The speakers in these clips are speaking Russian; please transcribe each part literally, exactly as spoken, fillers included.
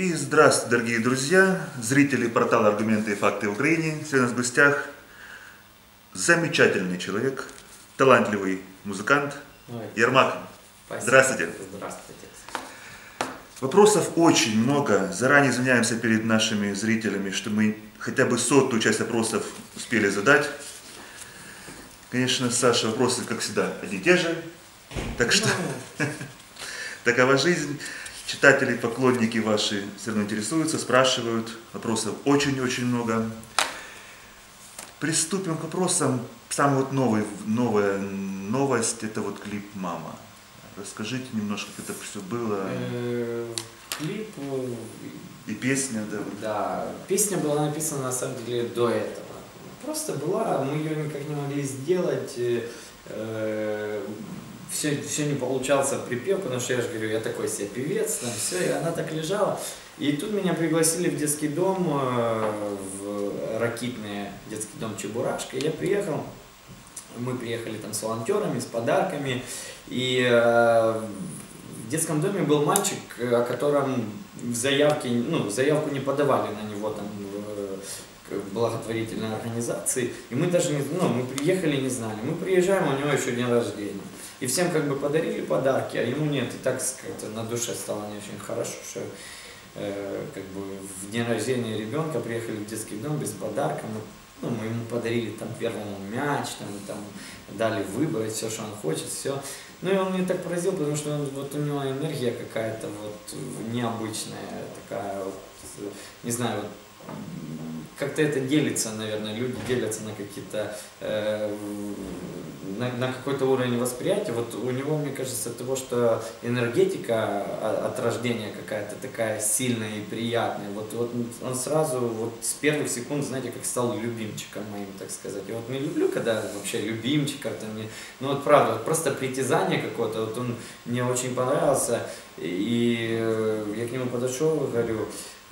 И здравствуйте, дорогие друзья, зрители портала «Аргументы и факты Украины». Сегодня у нас в гостях замечательный человек, талантливый музыкант Ой, Ермак. Спасибо. Здравствуйте. Здравствуйте. Вопросов очень много. Заранее извиняемся перед нашими зрителями, что мы хотя бы сотую часть вопросов успели задать. Конечно, Саша, вопросы, как всегда, одни и те же. Так что, такова жизнь. Читатели, поклонники ваши все равно интересуются, спрашивают. Вопросов очень-очень много. Приступим к вопросам. Самая вот новая, новая новость – это вот клип «Мама». Расскажите немножко, как это все было. Клип и песня, да? Да, песня была написана на самом деле до этого. Просто была, мы ее никак не могли сделать. Все, все не получался припев, потому что я же говорю, я такой себе певец, там все, и она так лежала. И тут меня пригласили в детский дом, в Ракитное, детский дом Чебурашка, я приехал, мы приехали там с волонтерами, с подарками, и э, в детском доме был мальчик, о котором в заявке, ну, заявку не подавали на него там, благотворительной организации, и мы даже не, ну, мы приехали, не знали, мы приезжаем, у него еще день рождения, и всем как бы подарили подарки, а ему нет, и так как-то на душе стало не очень хорошо, что э, как бы в день рождения ребенка приехали в детский дом без подарка, мы, ну, мы ему подарили там первому мяч, там, там дали выбрать все, что он хочет, все, ну и он меня так поразил, потому что он, вот у него энергия какая-то вот необычная, такая вот, не знаю, вот, как-то это делится, наверное, люди делятся на какие-то, э, на, на какой-то уровень восприятия. Вот у него, мне кажется, того, что энергетика от рождения какая-то такая сильная и приятная. Вот, вот он сразу, вот с первых секунд, знаете, как стал любимчиком моим, так сказать. Я вот не люблю, когда вообще любимчиков, там, не... ну вот правда, вот просто притязание какое-то, вот он мне очень понравился, и я к нему подошел, говорю,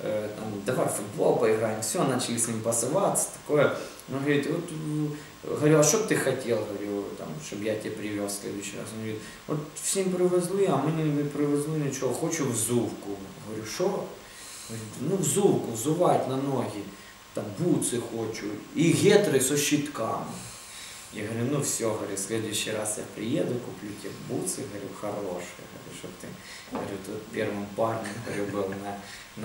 там, давай в футбол поиграем, все, начали с ним пасоваться, такое. Он говорит, вот, говорю, а что бы ты хотел, говорю, там, чтобы я тебе привез в следующий раз? Он говорит, вот всем привезли, а мы не привезли ничего, хочу взувку. Говорю, что? Ну, взувку, взувать на ноги, там, бутсы хочу, и гетры со щитками. Я говорю, ну все, говорю, в следующий раз я приеду, куплю тебе бутсы, говорю, хорошие, говорю, чтобы ты, говорю, тут первым парнем, говорю, был на,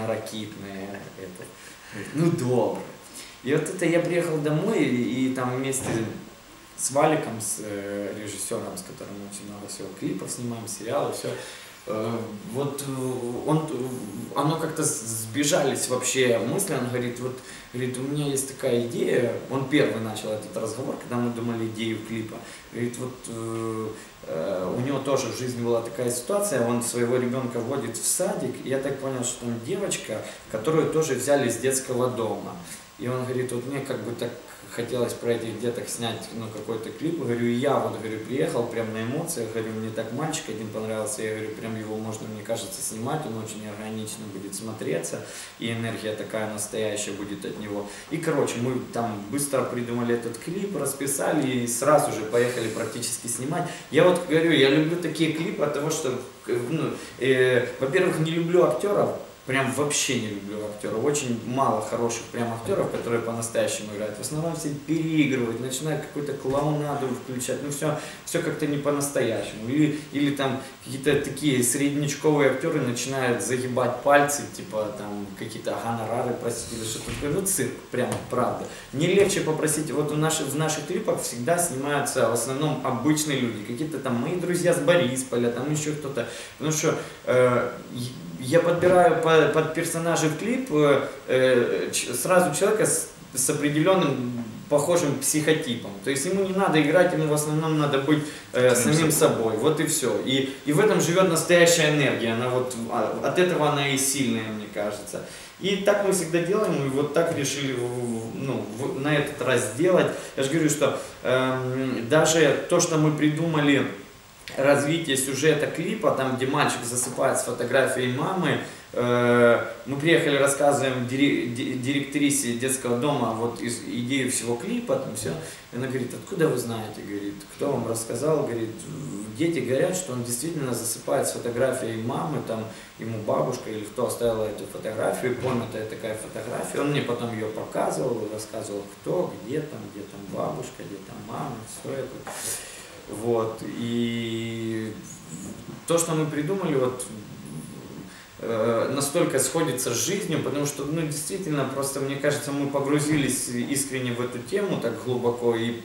на Ракитные, это, ну добро. И вот это я приехал домой, и, и там вместе с Валиком, с э, режиссером, с которым очень много всего клипов снимаем, сериалы, все, э, вот он, оно как-то сбежались вообще мысли, он говорит, вот, говорит, у меня есть такая идея, он первый начал этот разговор, когда мы думали идею клипа, говорит, вот э, э, у него тоже в жизни была такая ситуация, он своего ребенка вводит в садик, и я так понял, что там девочка, которую тоже взяли из детского дома, и он говорит, вот мне как бы так хотелось про этих деток снять, ну, какой-то клип, говорю, я вот, говорю, приехал прям на эмоциях, говорю, мне так мальчик один понравился, я говорю, прям его можно, мне кажется, снимать, он очень органично будет смотреться, и энергия такая настоящая будет от него. И, короче, мы там быстро придумали этот клип, расписали и сразу же поехали практически снимать. Я вот говорю, я люблю такие клипы от того, что, ну, э, во-первых, не люблю актеров, прям вообще не люблю актеров, очень мало хороших прям актеров, которые по-настоящему играют. В основном все переигрывают, начинают какую-то клоунаду включать, ну все, все как-то не по-настоящему. Или, или там какие-то такие среднячковые актеры начинают загибать пальцы, типа там какие-то гонорары просить или что-то такое. Ну цирк, прям правда. Не легче попросить, вот у наших, в наших клипах всегда снимаются в основном обычные люди, какие-то там мои друзья с Борисполя, там еще кто-то, потому что... Э, я подбираю под, под персонажей в клип э, ч, сразу человека с, с определенным похожим психотипом. То есть ему не надо играть, ему в основном надо быть э, самим собой. Вот и все. И, и в этом живет настоящая энергия. Она вот, от этого она и сильная, мне кажется. И так мы всегда делаем, и вот так решили, ну, на этот раз сделать. Я же говорю, что э, даже то, что мы придумали развитие сюжета клипа, там, где мальчик засыпает с фотографией мамы. Мы приехали, рассказываем директрисе детского дома вот идею всего клипа, там все. И она говорит, откуда вы знаете, говорит, кто вам рассказал, говорит, дети говорят, что он действительно засыпает с фотографией мамы, там, ему бабушка или кто оставила эту фотографию, помятая такая фотография, он мне потом ее показывал, рассказывал, кто, где там, где там бабушка, где там мама, все это. Вот, и то, что мы придумали, вот, настолько сходится с жизнью, потому что, ну, действительно, просто, мне кажется, мы погрузились искренне в эту тему так глубоко и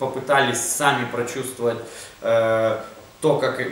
попытались сами прочувствовать э, то, как,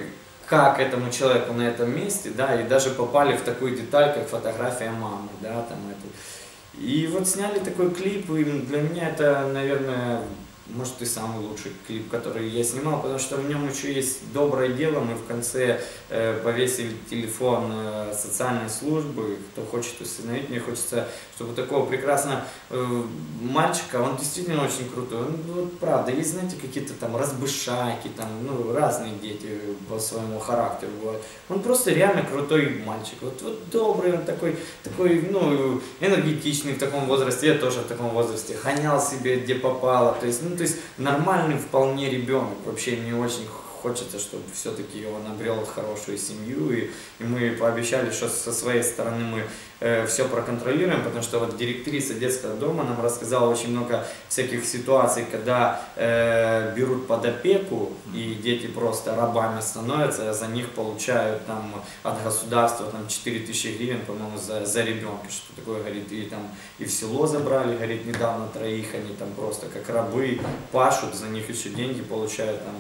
как этому человеку на этом месте, да, и даже попали в такую деталь, как фотография мамы, да, там это. И вот сняли такой клип, и для меня это, наверное, может, и самый лучший клип, который я снимал, потому что в нем еще есть доброе дело. Мы в конце э, повесили телефон э, социальной службы, кто хочет установить. Мне хочется, чтобы такого прекрасного э, мальчика, он действительно очень крутой. Он, ну, правда, есть, знаете, какие-то там разбышаки, там, ну, разные дети по своему характеру бывают. Он просто реально крутой мальчик. Вот, вот добрый, он такой, такой, ну, энергетичный в таком возрасте. Я тоже в таком возрасте гонял себе, где попало. То есть, ну, то есть нормальный вполне ребенок. Вообще мне очень хочется, чтобы все-таки он обрел хорошую семью. И, и мы пообещали, что со своей стороны мы э, все проконтролируем, потому что вот директриса детского дома нам рассказала очень много всяких ситуаций, когда э, берут под опеку, и дети просто рабами становятся, а за них получают там, от государства там, четыре тысячи гривен, по-моему, за, за ребенка, что такое, говорит, и, там, и в село забрали, говорит, недавно троих, они там просто как рабы пашут, за них еще деньги получают, там.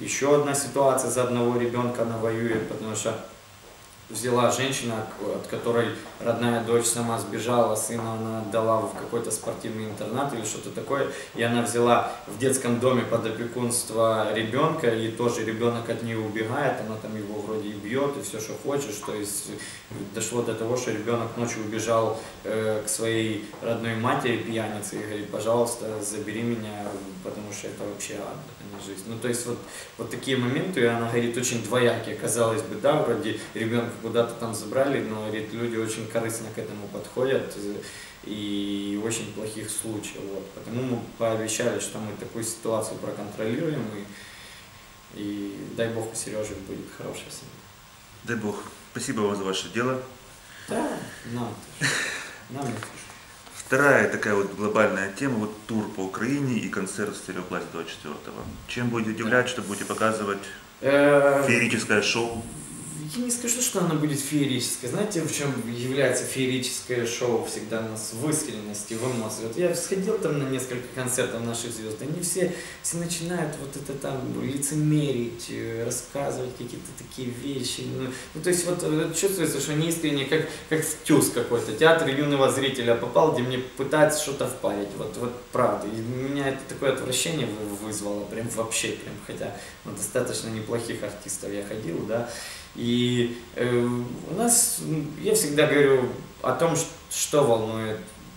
Еще одна ситуация, за одного ребенка она воюет, потому что взяла женщина, от которой родная дочь сама сбежала, сына она отдала в какой-то спортивный интернат или что-то такое, и она взяла в детском доме под опекунство ребенка, и тоже ребенок от нее убегает, она там его вроде и бьет, и все, что хочешь, то есть дошло до того, что ребенок ночью убежал э, к своей родной матери, пьянице, и говорит, пожалуйста, забери меня, потому что это вообще ад, это не жизнь. Ну, то есть вот, вот такие моменты, и она говорит, очень двоякие, казалось бы, да, вроде ребенка куда-то там забрали, но, говорит, люди очень корыстно к этому подходят и очень плохих случаев. Вот. Поэтому мы пообещали, что мы такую ситуацию проконтролируем, и, и дай бог у Сережи будет хорошая семья. Дай бог. Спасибо вам за ваше дело. Да, нам тоже. Нам тоже. Вторая такая вот глобальная тема, вот тур по Украине и концерт «Стелеопласт двадцать четыре». Чем будете удивлять, да, что будете показывать феерическое шоу? Я не скажу, что оно будет феерическое. Знаете, в чем является феерическое шоу всегда у нас? В искренности, в эмоциях. Вот я сходил там на несколько концертов наших звезд, они все, все начинают вот это там лицемерить, рассказывать какие-то такие вещи. Ну, то есть вот чувствуется, что они искренне, как, как стюз какой-то, театр юного зрителя попал, где мне пытаются что-то впарить. Вот, вот правда. И меня это такое отвращение вызвало прям вообще, прям, хотя ну, достаточно неплохих артистов я ходил, да. И э, у нас, я всегда говорю о том, что, что волнует,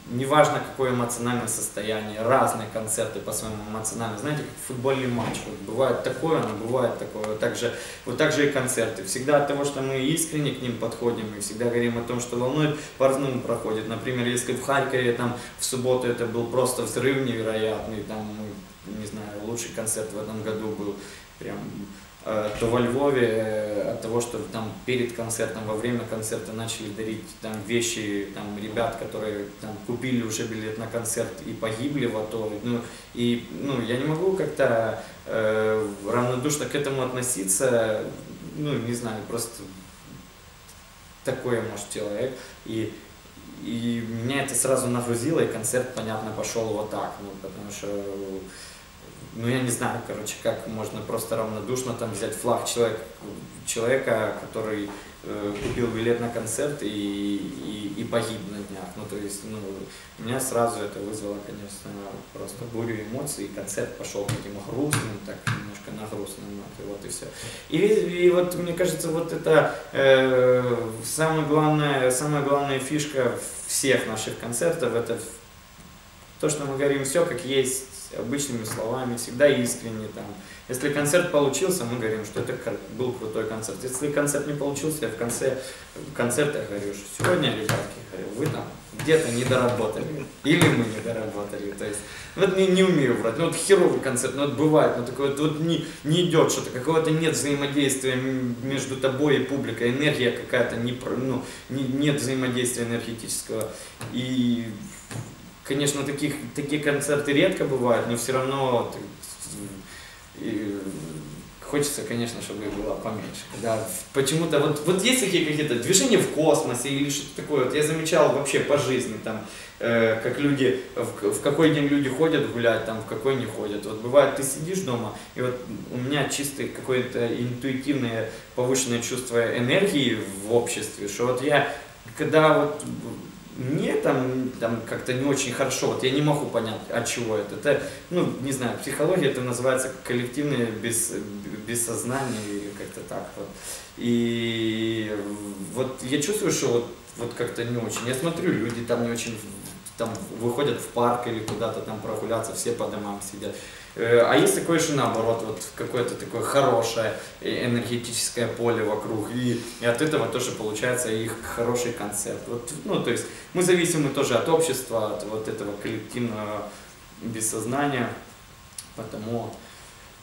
неважно какое эмоциональное состояние, разные концерты по своему эмоциональному, знаете, как футбольный матч, вот бывает такое, но бывает такое, вот так, же, вот так же и концерты, всегда от того, что мы искренне к ним подходим, и всегда говорим о том, что волнует, по-разному проходит, например, если в Харькове там в субботу это был просто взрыв невероятный, там, не знаю, лучший концерт в этом году был, прям... то во Львове от того, что там перед концертом, во время концерта начали дарить там вещи там, ребят, которые там, купили уже билет на концерт и погибли в Атоле. Ну, и ну, я не могу как-то э, равнодушно к этому относиться, ну не знаю, просто такой, может, человек. И, и меня это сразу нагрузило, и концерт, понятно, пошел вот так, ну, потому что... Ну, я не знаю, короче, как можно просто равнодушно там взять флаг человек, человека, который э, купил билет на концерт и, и, и погиб на днях. Ну, то есть, ну, меня сразу это вызвало, конечно, просто бурю эмоций, и концерт пошел таким грустным, так немножко на грустном, и вот и все. И, и вот, мне кажется, вот это э, самая главная, самая главная фишка всех наших концертов, это то, что мы говорим все как есть, обычными словами, всегда искренне. Там. Если концерт получился, мы говорим, что это был крутой концерт. Если концерт не получился, я в конце концерта говорю, что сегодня, ребятки, говорю, вы там где-то не доработали. Или мы не доработали. То есть, вот не, не умею врать. Ну вот херовый концерт, ну вот бывает, ну такое вот, вот не, не идет что-то, какого-то нет взаимодействия между тобой и публикой, энергия какая-то, не, ну, не, нет взаимодействия энергетического. И конечно, таких, такие концерты редко бывают, но все равно ты, и, хочется, конечно, чтобы их было поменьше. Да, почему-то вот, вот есть такие какие-то движения в космосе или что-то такое. Вот я замечал вообще по жизни, там, э, как люди, в, в какой день люди ходят гулять, там, в какой не ходят. Вот бывает, ты сидишь дома, и вот у меня чисто какое-то интуитивное повышенное чувство энергии в обществе, что вот я, когда вот... Мне там, там как-то не очень хорошо, вот я не могу понять, от чего это. Это, ну, не знаю, психология это называется коллективное без, бессознание или как-то так вот. И вот я чувствую, что вот, вот как-то не очень. Я смотрю, люди там не очень там, выходят в парк или куда-то там прогуляться, все по домам сидят. А есть такое, что наоборот, вот какое-то такое хорошее энергетическое поле вокруг, и, и от этого тоже получается их хороший концерт. Вот, ну, то есть мы зависимы тоже от общества, от вот этого коллективного бессознания, потому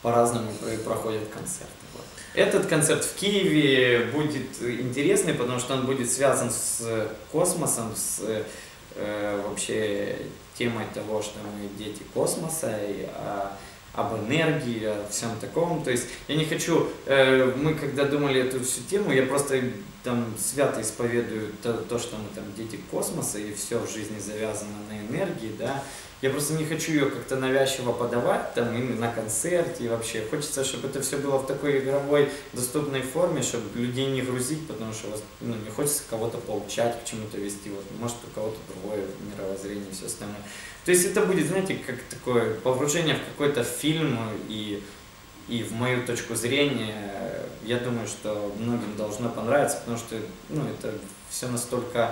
по-разному проходят концерты. Вот. Этот концерт в Киеве будет интересный, потому что он будет связан с космосом, с э, вообще... темой того, что мы дети космоса, и о, об энергии, о всем таком. То есть я не хочу, э, мы когда думали эту всю тему, я просто там свято исповедую то, то, что мы там дети космоса, и все в жизни завязано на энергии, да. Я просто не хочу ее как-то навязчиво подавать, там, и на концерте, и вообще. Хочется, чтобы это все было в такой игровой, доступной форме, чтобы людей не грузить, потому что ну, не хочется кого-то поучать, к чему-то вести, вот, может, у кого-то другое мировоззрение и все остальное. То есть это будет, знаете, как такое погружение в какой-то фильм, и, и в мою точку зрения, я думаю, что многим должно понравиться, потому что ну, это все настолько...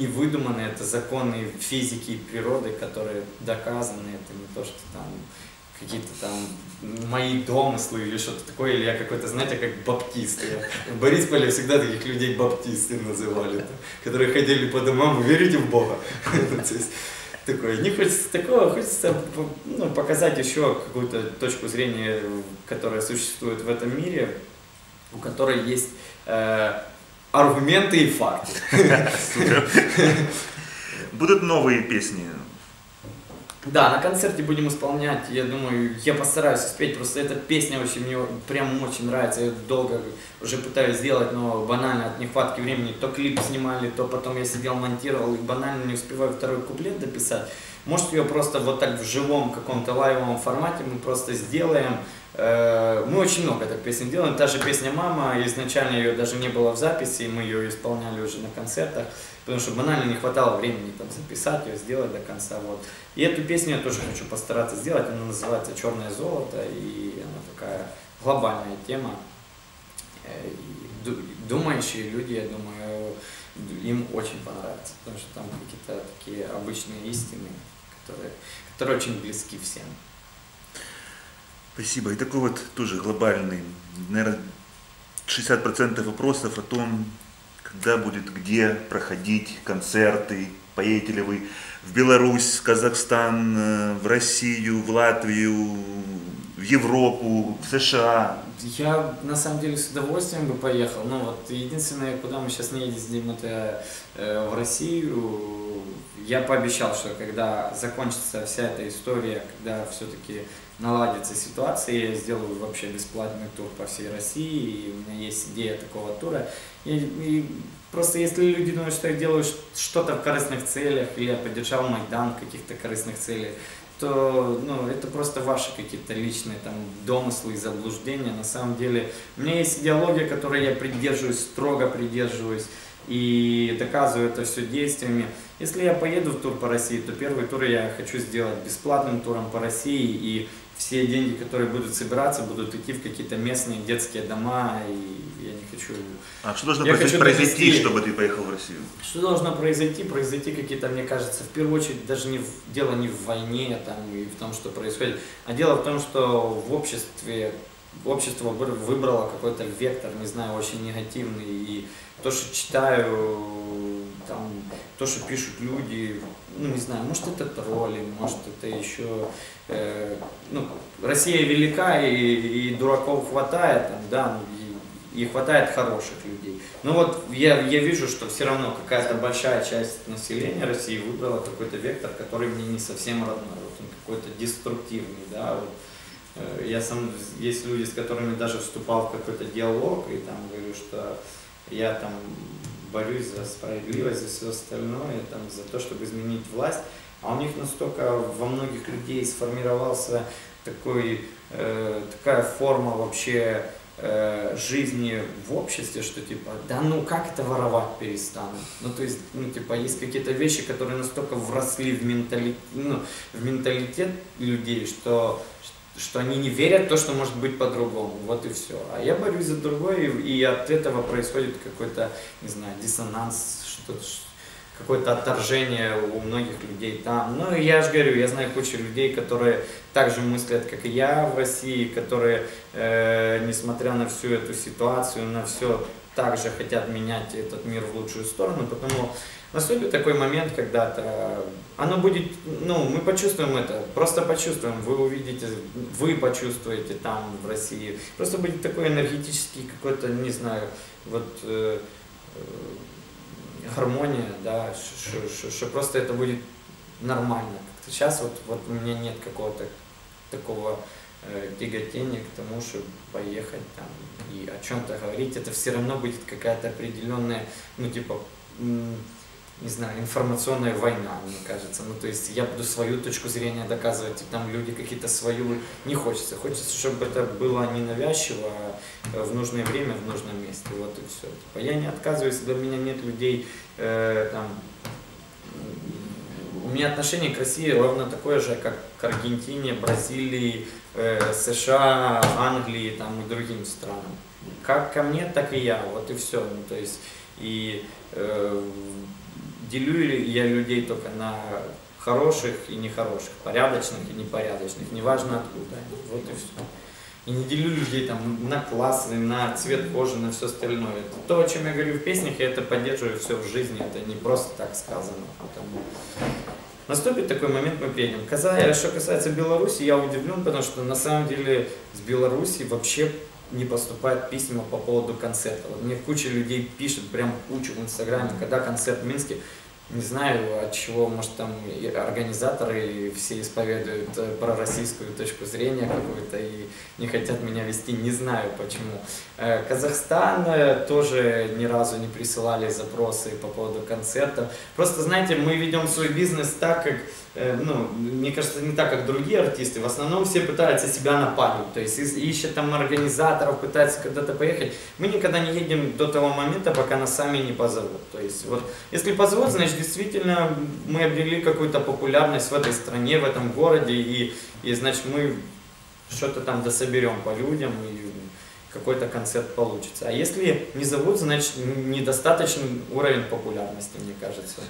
не выдуманы, это законы физики и природы, которые доказаны, это не то, что там какие-то там мои домыслы или что-то такое, или я какой-то, знаете, как баптист. Я, в Борисполе всегда таких людей баптисты называли, там, которые ходили по домам, верите в Бога. Такое. Не хочется такого, хочется ну, показать еще какую-то точку зрения, которая существует в этом мире, у которой есть... Э, аргументы и факты. Будут новые песни? Да, на концерте будем исполнять, я думаю, я постараюсь успеть, просто эта песня очень, мне прям очень нравится, я долго уже пытаюсь сделать, но банально от нехватки времени, то клип снимали, то потом я сидел, монтировал, и банально не успеваю второй куплет дописать. Может, ее просто вот так в живом каком-то лайвовом формате мы просто сделаем. Мы очень много так песен делаем. Та же песня «Мама», изначально ее даже не было в записи, и мы ее исполняли уже на концертах, потому что банально не хватало времени там записать ее, сделать до конца. Вот. И эту песню я тоже хочу постараться сделать. Она называется «Черное золото», и она такая глобальная тема. И думающие люди, я думаю, им очень понравится, потому что там какие-то такие обычные истины, которые, которые очень близки всем. Спасибо. И такой вот тоже глобальный, наверное, шестьдесят процентов вопросов о том, когда будет где проходить концерты, поедете ли вы в Беларусь, в Казахстан, в Россию, в Латвию, в Европу, в США. Я на самом деле с удовольствием бы поехал, но вот единственное, куда мы сейчас не ездим, это э, в Россию. Я пообещал, что когда закончится вся эта история, когда все-таки наладится ситуация, я сделаю вообще бесплатный тур по всей России, и у меня есть идея такого тура. И, и просто если люди думают, что я делаю что-то в корыстных целях, или я поддержал Майдан в каких-то корыстных целях, то ну, это просто ваши какие-то личные там, домыслы и заблуждения. На самом деле у меня есть идеология, которой я придерживаюсь, строго придерживаюсь и доказываю это все действиями. Если я поеду в тур по России, то первый тур я хочу сделать бесплатным туром по России и все деньги, которые будут собираться, будут идти в какие-то местные детские дома, и я не хочу... А что должно произойти, произойти, чтобы ты поехал в Россию? Что должно произойти? Произойти какие-то, мне кажется, в первую очередь, даже не в... дело не в войне там, и в том, что происходит, а дело в том, что в обществе, общество выбрало какой-то вектор, не знаю, очень негативный, и то, что читаю, там, то, что пишут люди, ну, не знаю, может, это тролли, может, это еще... Э, ну, Россия велика, и, и дураков хватает, да, и, и хватает хороших людей. Ну, вот я, я вижу, что все равно какая-то большая часть населения России выбрала какой-то вектор, который мне не совсем родной, вот он какой-то деструктивный, да, вот. Я сам, есть люди, с которыми даже вступал в какой-то диалог, и там говорю, что я там... борюсь за справедливость, за все остальное, там, за то, чтобы изменить власть. А у них настолько во многих людей сформировался такой, э, такая форма вообще э, жизни в обществе, что типа, да ну как это воровать перестанут? Ну то есть, ну типа, есть какие-то вещи, которые настолько вросли в менталитет, ну, в менталитет людей, что... что они не верят в то, что может быть по-другому, вот и все. А я борюсь за другое, и от этого происходит какой-то, не знаю, диссонанс, какое-то отторжение у многих людей там. Ну, я же говорю, я знаю кучу людей, которые также мыслят, как и я в России, которые, э, несмотря на всю эту ситуацию, на все, также хотят менять этот мир в лучшую сторону, потому наступит такой момент, когда-то оно будет, ну, мы почувствуем это, просто почувствуем, вы увидите, вы почувствуете там, в России, просто будет такой энергетический какой-то, не знаю, вот э, э, гармония, да, что просто это будет нормально. Сейчас вот, вот у меня нет какого-то такого э, тяготения к тому, чтобы поехать там и о чем-то говорить, это все равно будет какая-то определенная, ну, типа, не знаю, информационная война, мне кажется. Ну, то есть я буду свою точку зрения доказывать, и там люди какие-то свою... Не хочется. Хочется, чтобы это было ненавязчиво, а в нужное время, в нужном месте. Вот и все. Типа, я не отказываюсь, для меня нет людей, э, там... У меня отношение к России ровно такое же, как к Аргентине, Бразилии, э, США, Англии, там, и другим странам. Как ко мне, так и я. Вот и все. Ну, то есть, и... Э, делю я людей только на хороших и нехороших, порядочных и непорядочных, неважно откуда. Вот и все. И не делю людей там на классы, на цвет кожи, на все остальное. Это то, о чем я говорю в песнях, я это поддерживаю все в жизни, это не просто так сказано. Потому... Наступит такой момент, мы приедем. Каза... Что касается Беларуси, я удивлен, потому что на самом деле с Беларуси вообще... не поступают письма по поводу концерта. Вот мне куча людей пишет, прям кучу в Инстаграме, когда концерт в Минске, не знаю от чего, может там и организаторы и все исповедуют пророссийскую точку зрения какую-то и не хотят меня вести, не знаю почему. Казахстан тоже ни разу не присылали запросы по поводу концертов. Просто, знаете, мы ведем свой бизнес так, как... Ну, мне кажется, не так, как другие артисты, в основном все пытаются себя напалить, то есть ищут там организаторов, пытаются когда-то поехать. Мы никогда не едем до того момента, пока нас сами не позовут. То есть вот, если позовут, значит, действительно мы обрели какую-то популярность в этой стране, в этом городе, и, и значит, мы что-то там дособерем по людям, и какой-то концерт получится. А если не зовут, значит, недостаточный уровень популярности, мне кажется.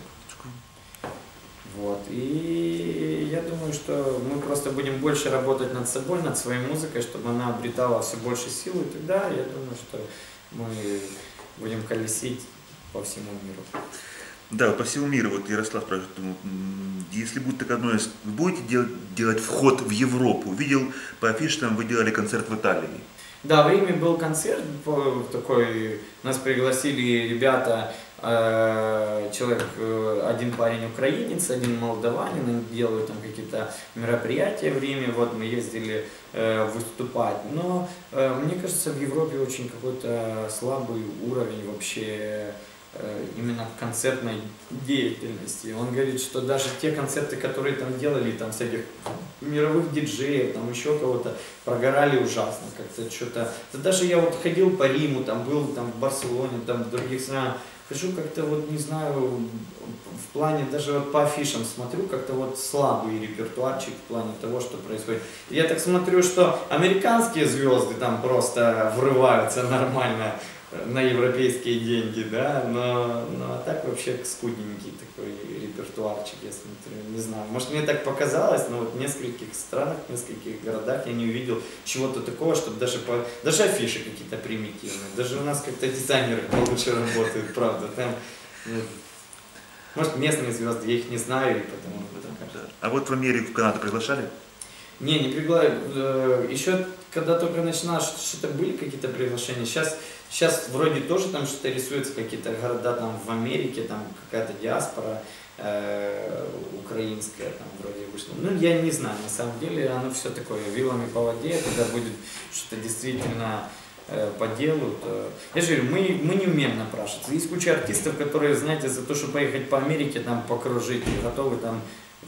Вот. И я думаю, что мы просто будем больше работать над собой, над своей музыкой, чтобы она обретала все больше силы. И тогда, я думаю, что мы будем колесить по всему миру. Да, по всему миру. Вот Ярослав спрашивает, если будет так одно, будете делать, делать вход в Европу? Видел по афишам, вы делали концерт в Италии. Да, в Риме был концерт такой, нас пригласили ребята, человек, один парень украинец, один молдаванин, они делают там какие-то мероприятия в Риме, вот мы ездили выступать, но мне кажется, в Европе очень какой-то слабый уровень вообще именно в концертной деятельности. Он говорит, что даже те концерты, которые там делали, там всяких мировых диджеев, там еще кого-то, прогорали ужасно как-то что-то. Да даже я вот ходил по Риму, там был там в Барселоне, там в других странах, хожу как-то вот, не знаю, в плане, даже вот по афишам смотрю, как-то вот слабый репертуарчик в плане того, что происходит. Я так смотрю, что американские звезды там просто врываются нормально на европейские деньги, да, но, но а так вообще скудненький такой репертуарчик, я смотрю, не знаю, может мне так показалось, но вот в нескольких странах, в нескольких городах я не увидел чего-то такого, чтобы даже, по... даже афиши какие-то примитивные, даже у нас как-то дизайнеры получше работают, правда, там, может местные звезды, я их не знаю, и потому... А вот в Америку, в Канаду приглашали? Не, не приглашали, еще когда только начиналось, что-то были какие-то приглашения, сейчас... Сейчас вроде тоже там что-то рисуется, какие-то города там в Америке, там какая-то диаспора э, украинская там вроде вышла. Ну я не знаю, на самом деле оно все такое вилами по воде, когда будет что-то действительно э, по делу. То... Я же говорю, мы, мы не умеем напрашиваться. Есть куча артистов, которые, знаете, за то, чтобы поехать по Америке, там покружить, готовы там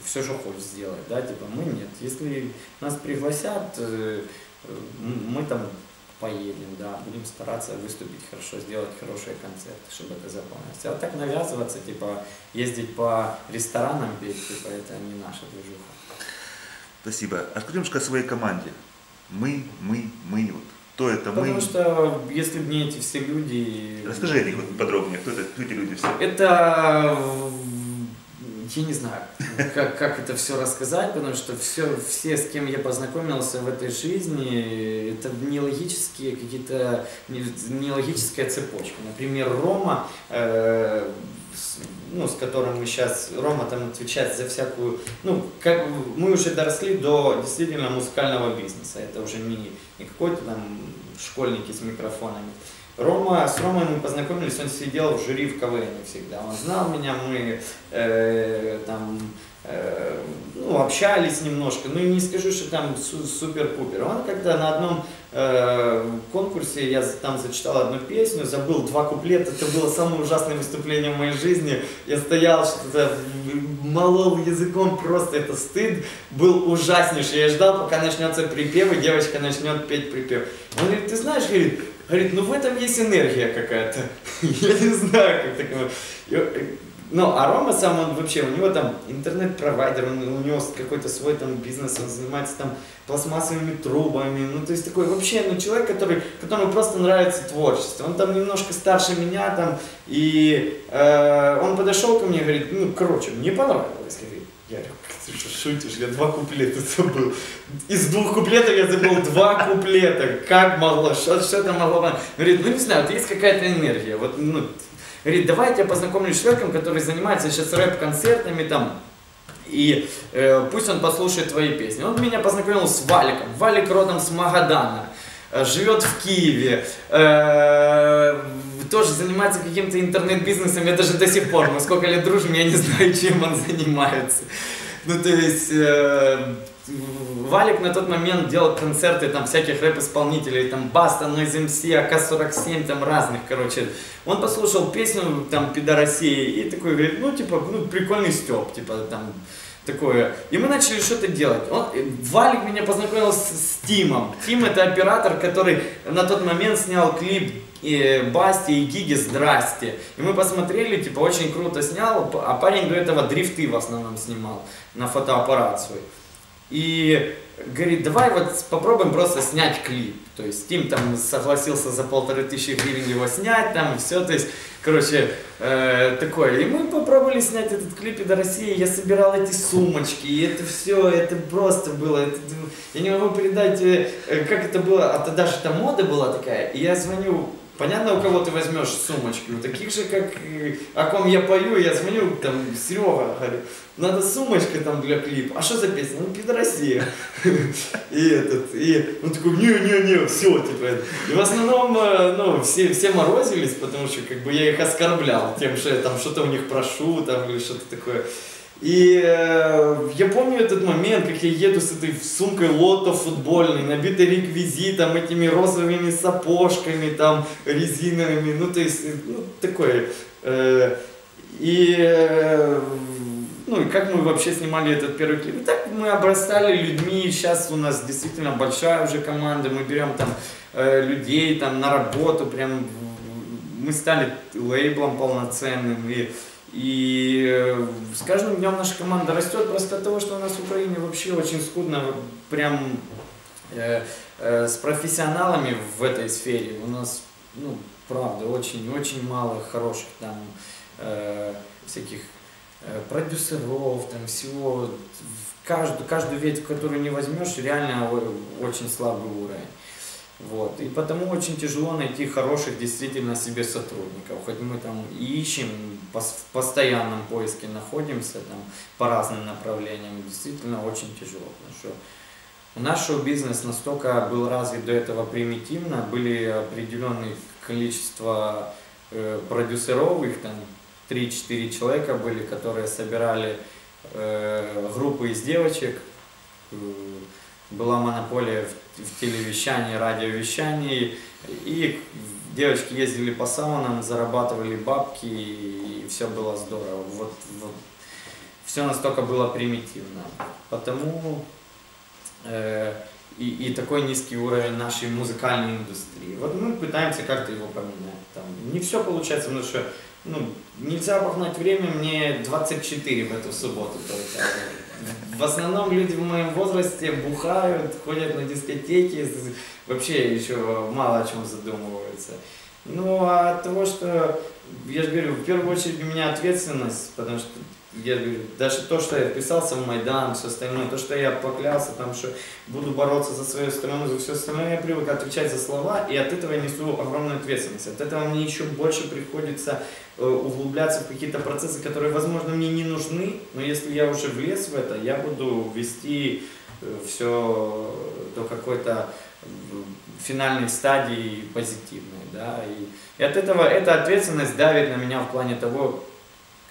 все, что хочешь сделать, да, типа мы нет. Если нас пригласят, э, мы там... поедем, да, будем стараться выступить хорошо, сделать хорошие концерты, чтобы это заполнилось. А так навязываться, типа, ездить по ресторанам петь, типа, это не наша движуха. Спасибо. А скажи немножко о своей команде. Мы, мы, мы, вот. Кто это мы? Потому что, если бы не эти все люди... Расскажи мне вот подробнее, кто это, кто эти люди все? Это... Я не знаю, как, как это все рассказать, потому что все, все, с кем я познакомился в этой жизни, это нелогические какие-то, нелогическая цепочка. Например, Рома, э, с, ну, с которым мы сейчас, Рома там отвечает за всякую, ну, как, мы уже доросли до действительно музыкального бизнеса, это уже не, не какой-то там школьники с микрофонами. Рома, с Ромой мы познакомились, он сидел в жюри в КВН всегда, он знал меня, мы э, там, э, ну, общались немножко, ну не скажу, что там су супер-пупер. Он когда на одном э, конкурсе, я там зачитал одну песню, забыл два куплета, это было самое ужасное выступление в моей жизни, я стоял, что-то молол языком, просто это стыд, был ужаснейший, я ждал, пока начнется припев, и девочка начнет петь припев. Он говорит, ты знаешь, говорит, Говорит, ну в этом есть энергия какая-то. Я не знаю, как такое. Ну, а Рома сам, он вообще, у него там интернет-провайдер, у него какой-то свой там бизнес, он занимается там пластмассовыми трубами. Ну, то есть такой вообще, ну, человек, который, которому просто нравится творчество. Он там немножко старше меня там, и э, он подошел ко мне и говорит, ну, короче, мне понравилось, говорит. Я говорю, ты что шутишь, я два куплета забыл. Из двух куплетов я забыл два куплета. Как могло, что-то могло. Говорит, ну не знаю, вот есть какая-то энергия. Вот, ну, говорит, давай я тебя познакомлю с человеком, который занимается сейчас рэп-концертами там. И э, пусть он послушает твои песни. Он меня познакомил с Валиком. Валик родом с Магадана. Живет в Киеве. Э, тоже занимается каким-то интернет-бизнесом, я даже до сих пор, мы сколько лет дружим, я не знаю, чем он занимается. Ну, то есть, э, Валик на тот момент делал концерты там всяких рэп-исполнителей, там, Баста, Нойз эм эс, а ка сорок семь, там, разных, короче. Он послушал песню, там, «Педо России» и такой, говорит, ну, типа, ну, прикольный Стёп, типа, там, такое. И мы начали что-то делать. Он, Валик меня познакомил с, с Тимом. Тим — это оператор, который на тот момент снял клип и Басти и Гиги «Здрасте». И мы посмотрели, типа, очень круто снял, а парень до этого дрифты в основном снимал на фотоаппарат свой. И говорит, давай вот попробуем просто снять клип. То есть Тим там согласился за полторы тысячи гривен его снять, там все, то есть, короче, э, такое. И мы попробовали снять этот клип «Педо России», я собирал эти сумочки, и это все, это просто было, это, я не могу передать, как это было, а то даже там мода была такая, и я звоню. Понятно, у кого ты возьмешь сумочки, у таких же, как о ком я пою, я звоню, там, Серега, говорю, надо сумочка там для клипа, а что за песня? Ну, «Педо России». И этот, и он такой, не-не-не, все, типа, и в основном, ну, все, все морозились, потому что, как бы, я их оскорблял тем, что я там что-то у них прошу, там, или что-то такое. И э, я помню этот момент, как я еду с этой сумкой лото футбольной, набитой реквизитом, этими розовыми сапожками, там, резиновыми, ну, то есть, ну, такое. Э, и, э, ну, и как мы вообще снимали этот первый клип? И так мы обрастали людьми, сейчас у нас действительно большая уже команда, мы берем там э, людей там на работу, прям, мы стали лейблом полноценным, и... И с каждым днем наша команда растет просто от того, что у нас в Украине вообще очень скудно прям э, э, с профессионалами в этой сфере. У нас, ну, правда, очень-очень мало хороших там э, всяких э, продюсеров, там всего. Каждую, каждую ветвь, которую не возьмешь, реально очень слабый уровень. Вот. И потому очень тяжело найти хороших действительно себе сотрудников. Хоть мы там и ищем, в постоянном поиске находимся там, по разным направлениям, действительно очень тяжело. Потому что наш шоу-бизнес настолько был развит до этого примитивно, были определенные количество э, продюсеров, их там три-четыре человека были, которые собирали э, группы из девочек. Была монополия в, в телевещании, радиовещании, и девочки ездили по саунам, зарабатывали бабки, и все было здорово. Вот, вот. Все настолько было примитивно. Потому э, и, и такой низкий уровень нашей музыкальной индустрии. Вот мы пытаемся как-то его поменять. Там не все получается, потому что ну, нельзя обогнать время, мне двадцать четыре в эту субботу только. В основном люди в моем возрасте бухают, ходят на дискотеки, вообще еще мало о чем задумываются. Ну а от того, что, я же говорю, в первую очередь у меня ответственность, потому что, я же говорю, даже то, что я вписался в Майдан, все остальное, то, что я поклялся, там, что буду бороться за свою страну, за все остальное, я привык отвечать за слова, и от этого я несу огромную ответственность. От этого мне еще больше приходится углубляться в какие-то процессы, которые, возможно, мне не нужны, но если я уже влез в это, я буду вести все до какой-то финальной стадии позитивной, да, и, и от этого эта ответственность давит на меня в плане того,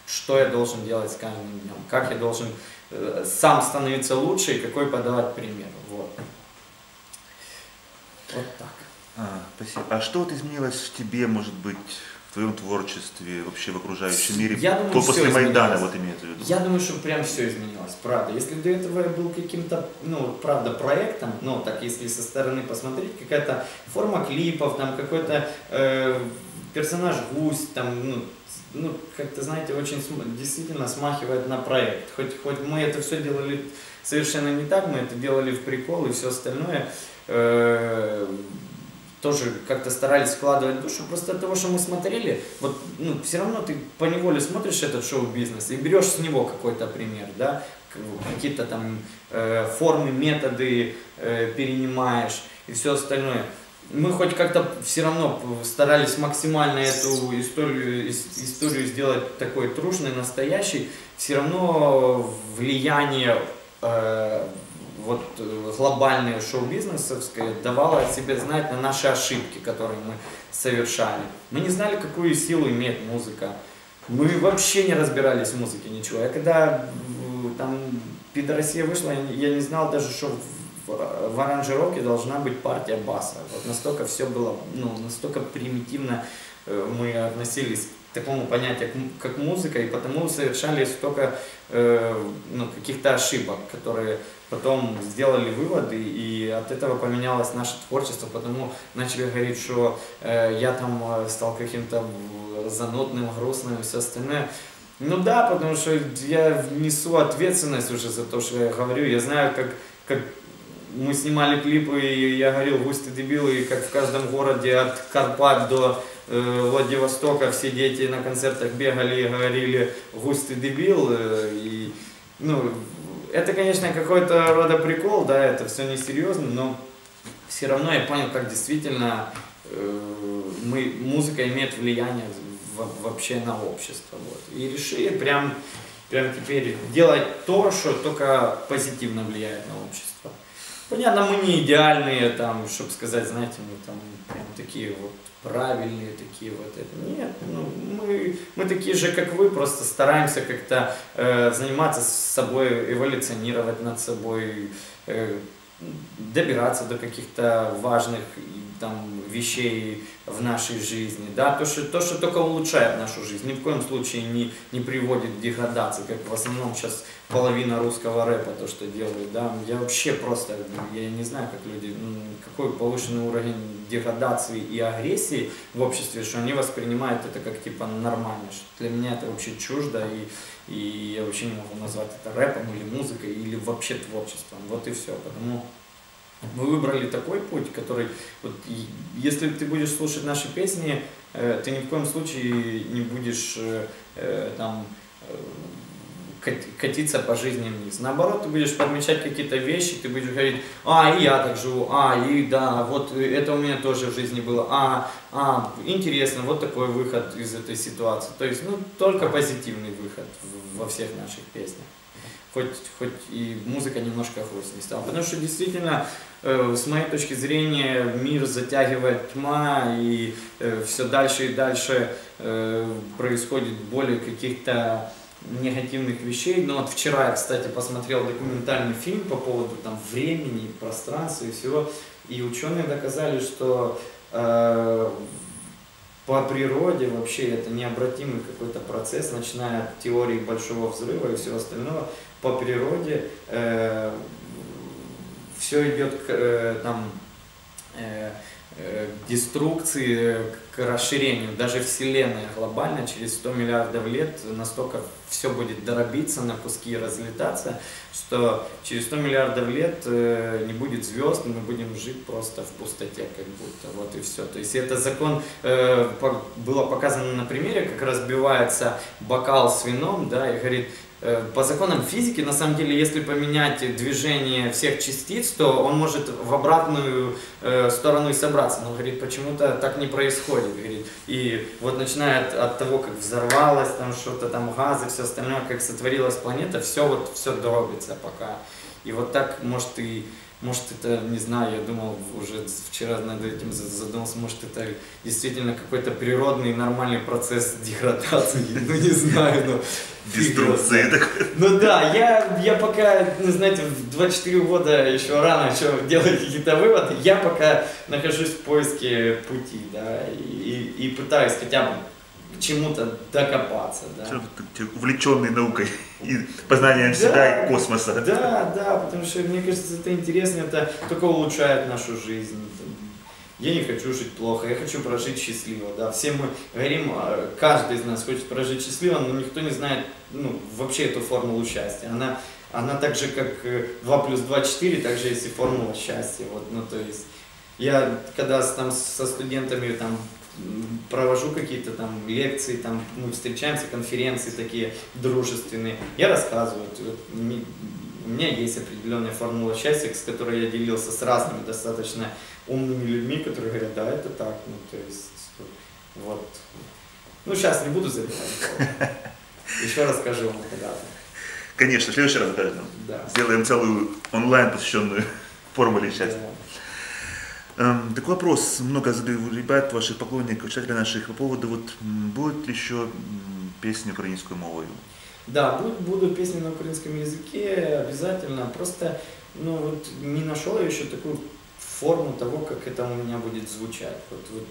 что я должен делать с каждым днем, как я должен э, сам становиться лучше и какой подавать пример, вот. Вот так. А, спасибо. А что вот изменилось в тебе, может быть, в твоем творчестве, вообще в окружающем мире, я думаю, то после Майдана, вот имеется в виду? Я думаю, что прям все изменилось, правда. Если до этого я был каким-то, ну, правда, проектом, ну, так, если со стороны посмотреть, какая-то форма клипов, там, какой-то э, персонаж гусь, там, ну, ну как-то, знаете, очень действительно смахивает на проект. Хоть, хоть мы это все делали совершенно не так, мы это делали в прикол и все остальное. Э, тоже как-то старались вкладывать душу, просто от того, что мы смотрели, вот, ну, все равно ты поневоле смотришь этот шоу-бизнес и берешь с него какой-то пример, да, какие-то там э, формы, методы э, перенимаешь и все остальное. Мы хоть как-то все равно старались максимально эту историю, историю сделать такой трушной, настоящей, все равно влияние э, вот глобальное шоу-бизнесовское давало о себе знать на наши ошибки, которые мы совершали. Мы не знали, какую силу имеет музыка. Мы вообще не разбирались в музыке ничего. Я когда там Педо России вышла, я не знал даже, что в, в аранжировке должна быть партия баса. Вот настолько все было, ну, настолько примитивно мы относились к такому понятию, как музыка, и потому совершали столько э, ну, каких-то ошибок, которые потом сделали выводы, и от этого поменялось наше творчество, потому начали говорить, что э, я там стал каким-то занудным, грустным и все остальное. Ну да, потому что я несу ответственность уже за то, что я говорю. Я знаю, как, как мы снимали клипы, и я говорил, гусь ты дебил, и как в каждом городе от Карпат до э, Владивостока все дети на концертах бегали и говорили «гусь ты дебил». Э, и, ну, это, конечно, какой-то рода прикол, да, это все несерьезно, но все равно я понял, как действительно э, мы, музыка имеет влияние в, вообще на общество. Вот. И решили прям, прям теперь делать то, что только позитивно влияет на общество. Понятно, мы не идеальные, там, чтобы сказать, знаете, мы там прям такие вот правильные, такие вот это. Нет, ну, мы, мы такие же, как вы, просто стараемся как-то э, заниматься с собой, эволюционировать над собой, э, добираться до каких-то важных там вещей в нашей жизни, да, то, что, то, что только улучшает нашу жизнь, ни в коем случае не, не приводит к деградации, как в основном сейчас половина русского рэпа, то, что делают, да, я вообще просто, я не знаю, как люди, какой повышенный уровень деградации и агрессии в обществе, что они воспринимают это как, типа, нормально, что для меня это вообще чуждо, и, и я вообще не могу назвать это рэпом или музыкой, или вообще творчеством, вот и все, потому... Мы выбрали такой путь, который, вот, если ты будешь слушать наши песни, э, ты ни в коем случае не будешь э, там, э, катиться по жизни вниз. Наоборот, ты будешь подмечать какие-то вещи, ты будешь говорить, а, и я так живу, а, и да, вот это у меня тоже в жизни было, а, а, интересно, вот такой выход из этой ситуации. То есть, ну, только позитивный выход во всех наших песнях. Хоть, хоть и музыка немножко грустнее стала. Потому что действительно, э, с моей точки зрения, мир затягивает тьма, и э, все дальше и дальше э, происходит более каких-то негативных вещей. Но вот вчера я, кстати, посмотрел документальный фильм по поводу там, времени, пространства и всего. И ученые доказали, что э, по природе вообще это необратимый какой-то процесс, начиная от теории большого взрыва и всего остального. По природе э, все идет к, э, там, э, к деструкции, к расширению. Даже Вселенная глобально через сто миллиардов лет настолько все будет дробиться на куски и разлетаться, что через сто миллиардов лет э, не будет звезд, мы будем жить просто в пустоте, как будто, вот и все. То есть это закон, э, по, было показано на примере, как разбивается бокал с вином, да, и говорит, по законам физики, на самом деле, если поменять движение всех частиц, то он может в обратную э, сторону и собраться. Но, говорит, почему-то так не происходит. Говорит. И вот начиная от, от того, как взорвалось, там что-то там, газы, все остальное, как сотворилась планета, все вот, все дробится пока. И вот так, может, и... Может, это, не знаю, я думал, уже вчера над этим задумался, может, это действительно какой-то природный нормальный процесс деградации, ну, не знаю, ну... Деструкция такая. Ну, да, я, я пока, ну, знаете, в двадцать четыре года еще рано еще делать какие-то выводы, я пока нахожусь в поиске пути, да, и, и пытаюсь хотя бы к чему-то докопаться, да. Ты увлеченный наукой и познанием, да, себя и космоса. Да, да, потому что, мне кажется, это интересно, это только улучшает нашу жизнь. Я не хочу жить плохо, я хочу прожить счастливо, да. Все мы говорим, каждый из нас хочет прожить счастливо, но никто не знает, ну, вообще эту формулу счастья. Она, она так же, как два плюс два, четыре, так же есть и формула счастья, вот, ну, то есть, я, когда там со студентами, там, провожу какие-то там лекции, там, мы встречаемся, конференции такие дружественные, я рассказываю, вот, у меня есть определенная формула счастья, с которой я делился с разными достаточно умными людьми, которые говорят, да, это так, ну, то есть, вот, ну, сейчас не буду забивать, еще расскажу вам когда-то. Конечно, в следующий раз расскажу. Да. Сделаем целую онлайн посвященную формуле счастья. Да. Такой вопрос, много задаю ребят, ваших поклонников, читателей наших, по поводу, вот, будет ли еще песни украинской мовою? Да, будут, будут песни на украинском языке, обязательно, просто, ну, вот, не нашел я еще такую форму того, как это у меня будет звучать, вот, вот,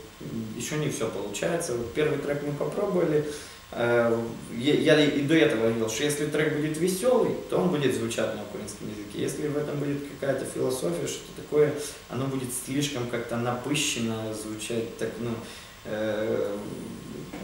еще не все получается, вот, первый трек мы попробовали, э, я и до этого говорил, что если трек будет веселый, то он будет звучать на украинском языке, если в этом будет какая-то философия, что-то такое, оно будет слишком как-то напыщенно звучать, так, ну, э,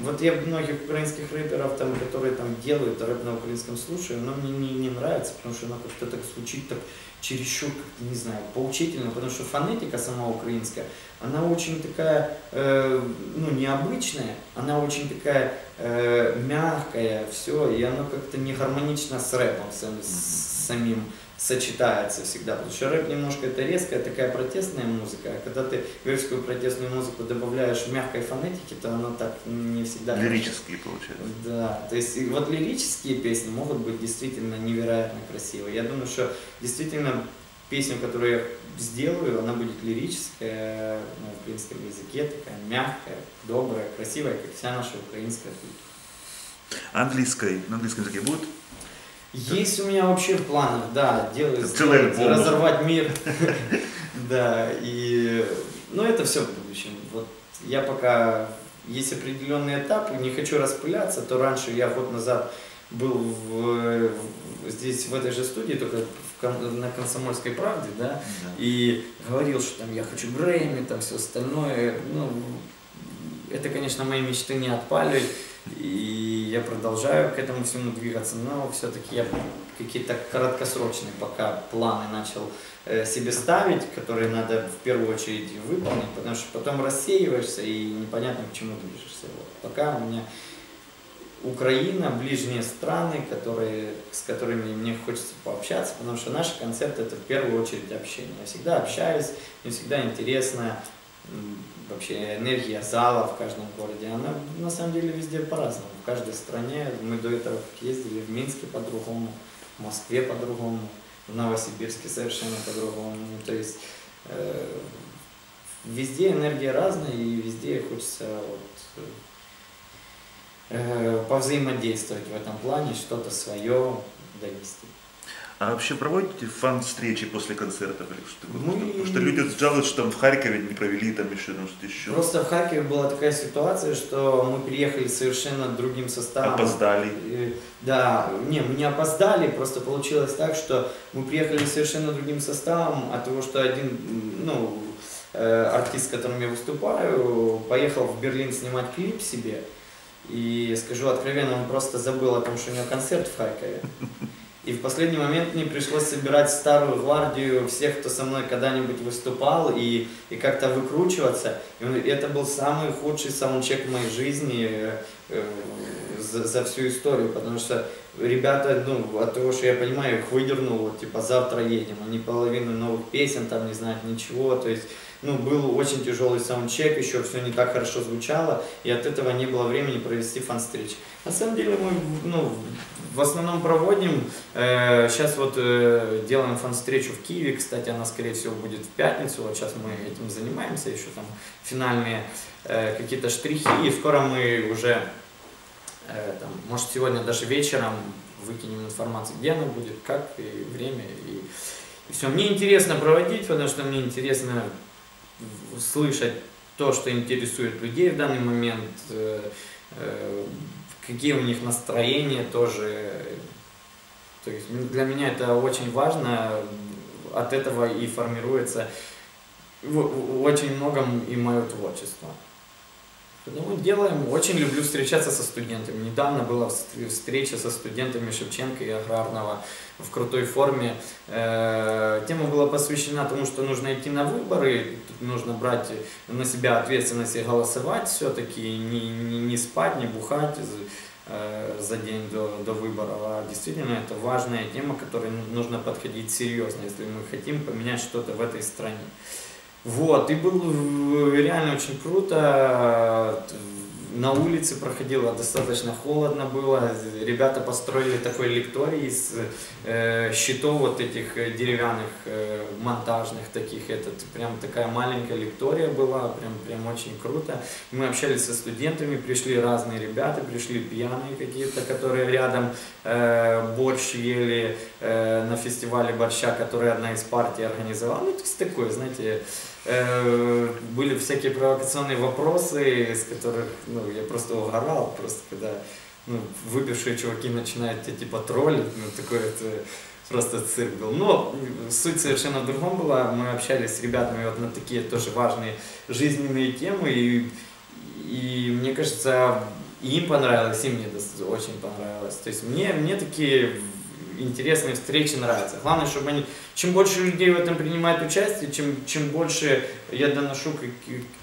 вот я многих украинских рэперов, там, которые там делают рэп на украинском, слушаю, но мне не, не нравится, потому что оно как-то так звучит, так, чересчур, как-то, не знаю, поучительно, потому что фонетика сама украинская, она очень такая, э, ну, необычная, она очень такая э, мягкая, все, и оно как-то не гармонично с рэпом сам, с самим сочетается всегда, потому что рэп немножко это резкая, такая протестная музыка, а когда ты греческую протестную музыку добавляешь в мягкой фонетике, то она так не всегда... Лирические получается. Да, то есть вот лирические песни могут быть действительно невероятно красивые. Я думаю, что действительно песню, которую я сделаю, она будет лирическая, ну, в принципе, в языке, такая мягкая, добрая, красивая, как вся наша украинская культура. Английской, на английском языке будет? Есть так. У меня вообще в планах, да, делаю, сделать, разорвать мир. Да, и, ну, это все в будущем. Вот я пока, есть определенный этап, не хочу распыляться, то раньше я год назад был в, здесь, в этой же студии, только в кон, на «Комсомольской правде», да, да, и говорил, что там я хочу Грэмми, там все остальное, ну, это, конечно, мои мечты не отпали, и я продолжаю к этому всему двигаться, но все-таки я какие-то краткосрочные пока планы начал себе ставить, которые надо в первую очередь выполнить, потому что потом рассеиваешься и непонятно к чему движешься. Вот. Пока у меня Украина, ближние страны, которые, с которыми мне хочется пообщаться, потому что наш концепт — это в первую очередь общение. Я всегда общаюсь, мне всегда интересно, вообще энергия зала в каждом городе, она на самом деле везде по-разному, в каждой стране. Мы до этого ездили в Минске по-другому, в Москве по-другому, в Новосибирске совершенно по-другому, то есть э, везде энергия разная и везде хочется вот, э, повзаимодействовать в этом плане, что-то свое донести. А вообще проводите фан-встречи после концертов? Или что? Мы... Потому что люди жалуются, что там в Харькове не провели, там еще что-то еще. Просто в Харькове была такая ситуация, что мы приехали совершенно другим составом. Опоздали. Да, не, мы не опоздали, просто получилось так, что мы приехали совершенно другим составом, от того, что один, ну, э, артист, с которым я выступаю, поехал в Берлин снимать клип себе. И скажу откровенно, он просто забыл о том, что у него концерт в Харькове. И в последний момент мне пришлось собирать старую гвардию всех, кто со мной когда-нибудь выступал, и, и как-то выкручиваться. И это был самый худший саундчек в моей жизни э, за, за всю историю, потому что ребята, ну, от того, что я понимаю, их выдернуло, типа, завтра едем, они половину новых песен там не знают, ничего, то есть, ну, был очень тяжелый саундчек, еще все не так хорошо звучало, и от этого не было времени провести фан-встречи. На самом деле мы, ну, в основном проводим, э, сейчас вот э, делаем фан-встречу в Киеве, кстати, она, скорее всего, будет в пятницу, вот сейчас мы этим занимаемся, еще там финальные э, какие-то штрихи, и скоро мы уже, э, там, может, сегодня даже вечером выкинем информацию, где она будет, как, и время, и, и все. Мне интересно проводить, потому что мне интересно слышать то, что интересует людей в данный момент, э, э, какие у них настроения тоже. То есть для меня это очень важно, от этого и формируется очень многом и мое творчество. Ну, делаем. Очень люблю встречаться со студентами. Недавно была встреча со студентами Шевченко и Аграрного в крутой форме. Тема была посвящена тому, что нужно идти на выборы, нужно брать на себя ответственность и голосовать все-таки, не, не, не спать, не бухать за день до, до выборов. А действительно, это важная тема, к которой нужно подходить серьезно, если мы хотим поменять что-то в этой стране. Вот, и было реально очень круто, на улице проходило, достаточно холодно было, ребята построили такой лекторий из э, щитов вот этих деревянных, э, монтажных таких, это прям такая маленькая лектория была, прям, прям очень круто. Мы общались со студентами, пришли разные ребята, пришли пьяные какие-то, которые рядом э, борщ ели э, на фестивале борща, который одна из партий организовала, ну то есть такое, знаете... Были всякие провокационные вопросы, из которых, ну, я просто угорал, просто когда, ну, выпившие чуваки начинают тебя типа троллить, ну, такой это просто цирк был. Но суть совершенно в другом была, мы общались с ребятами вот на такие тоже важные жизненные темы, и, и мне кажется, им понравилось, и мне очень понравилось. То есть мне, мне такие... интересные встречи нравятся. Главное, чтобы они... Чем больше людей в этом принимает участие, чем, чем больше я доношу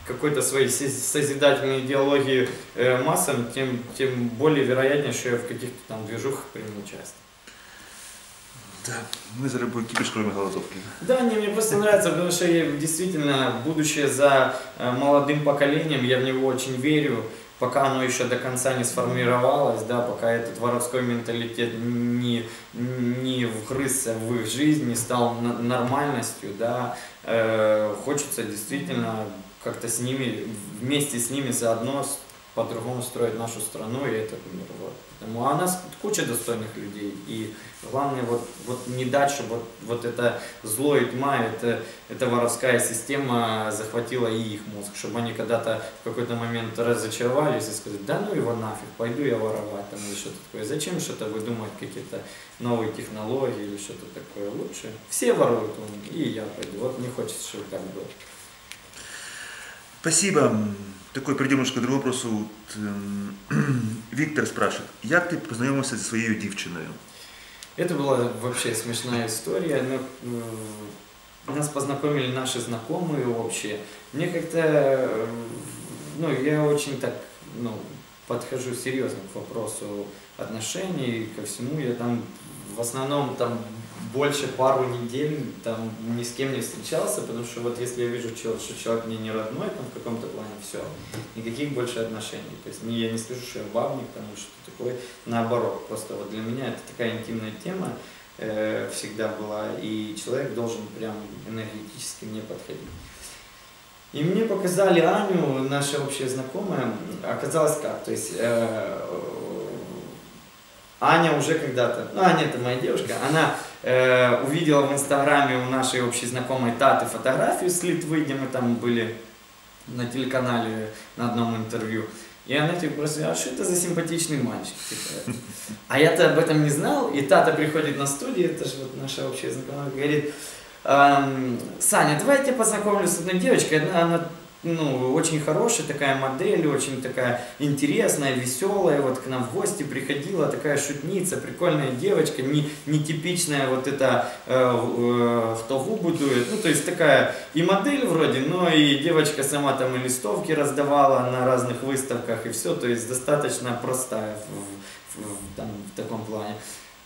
какой-то своей созидательной идеологии массам, тем, тем более вероятнее, что я в каких-то там движухах приму участие. Да, мы за любой кипиш, кроме голодовки. Да, не, мне просто нравится, потому что я действительно, будущее за молодым поколением, я в него очень верю. пока оно еще до конца не сформировалось, да, пока этот воровской менталитет не, не вгрызся в их жизнь, не стал нормальностью, да, э, хочется действительно как-то с ними, вместе с ними заодно по-другому строить нашу страну и этот мир. Вот. Поэтому, а у нас куча достойных людей. И главное, вот, вот не дать, чтобы вот, вот это зло и тьма, это, эта воровская система захватила и их мозг, чтобы они когда-то в какой-то момент разочаровались и сказали, да ну его нафиг, пойду я воровать, там, или что-то такое. Зачем что-то выдумать, какие-то новые технологии или что-то такое. Лучше все воруют, и я пойду. Вот не хочется, чтобы так было. Спасибо. Такой перейдем немножко к другому вопросу. Виктор спрашивает, как ты познакомился со своей девчиной? Это была вообще смешная история. Но нас познакомили наши знакомые общие. Мне как-то, ну, я очень так, ну, подхожу серьезно к вопросу отношений, ко всему. Я там в основном там больше пару недель там ни с кем не встречался, потому что вот если я вижу, что человек мне не родной, там в каком-то плане, все, никаких больше отношений. То есть я не скажу, что я бабник, потому что такое, наоборот, просто вот для меня это такая интимная тема э, всегда была, и человек должен прям энергетически мне подходить. И мне показали Аню, наша общая знакомая, оказалось как, то есть э, Аня уже когда-то, ну Аня это моя девушка, она э, увидела в инстаграме у нашей общей знакомой Таты фотографию с Литвы, где мы там были на телеканале на одном интервью. И она типа просто, а что это за симпатичный мальчик? Типа. А я-то об этом не знал, и Тата приходит на студию, это же вот наша общая знакомая, говорит, эм, Саня, давай я тебя познакомлю с одной девочкой, она, она ну, очень хорошая такая модель, очень такая интересная, веселая, вот к нам в гости приходила, такая шутница, прикольная девочка, не, нетипичная вот это, э, э, кто губу дует, ну, то есть такая и модель вроде, но и девочка сама там и листовки раздавала на разных выставках и все, то есть достаточно простая в, в, в, там, в таком плане.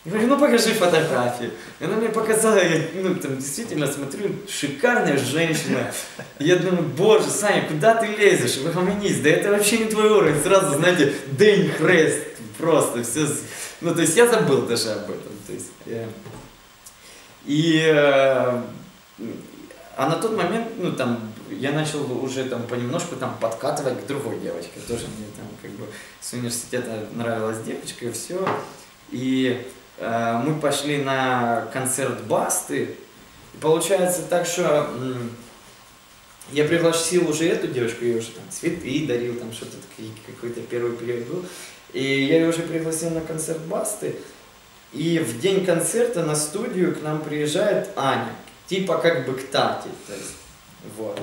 Я говорю, ну покажи фотографии. И она мне показала, я ну, там, действительно смотрю, шикарная женщина. Я думаю, боже, Саня, куда ты лезешь? Выхаменись, да это вообще не твой уровень. Сразу, знаете, день хрест, просто все. Ну, то есть я забыл даже об этом. То есть, я... И... Э... А на тот момент, ну там, я начал уже там понемножку там подкатывать к другой девочке. Тоже мне там как бы с университета нравилась девочка и все. И... мы пошли на концерт Басты, и получается так, что я пригласил уже эту девочку, я уже там цветы дарил, там что-то какой-то первый период был, и я ее уже пригласил на концерт Басты, и в день концерта на студию к нам приезжает Аня, типа как бы к Тате, то есть, вот.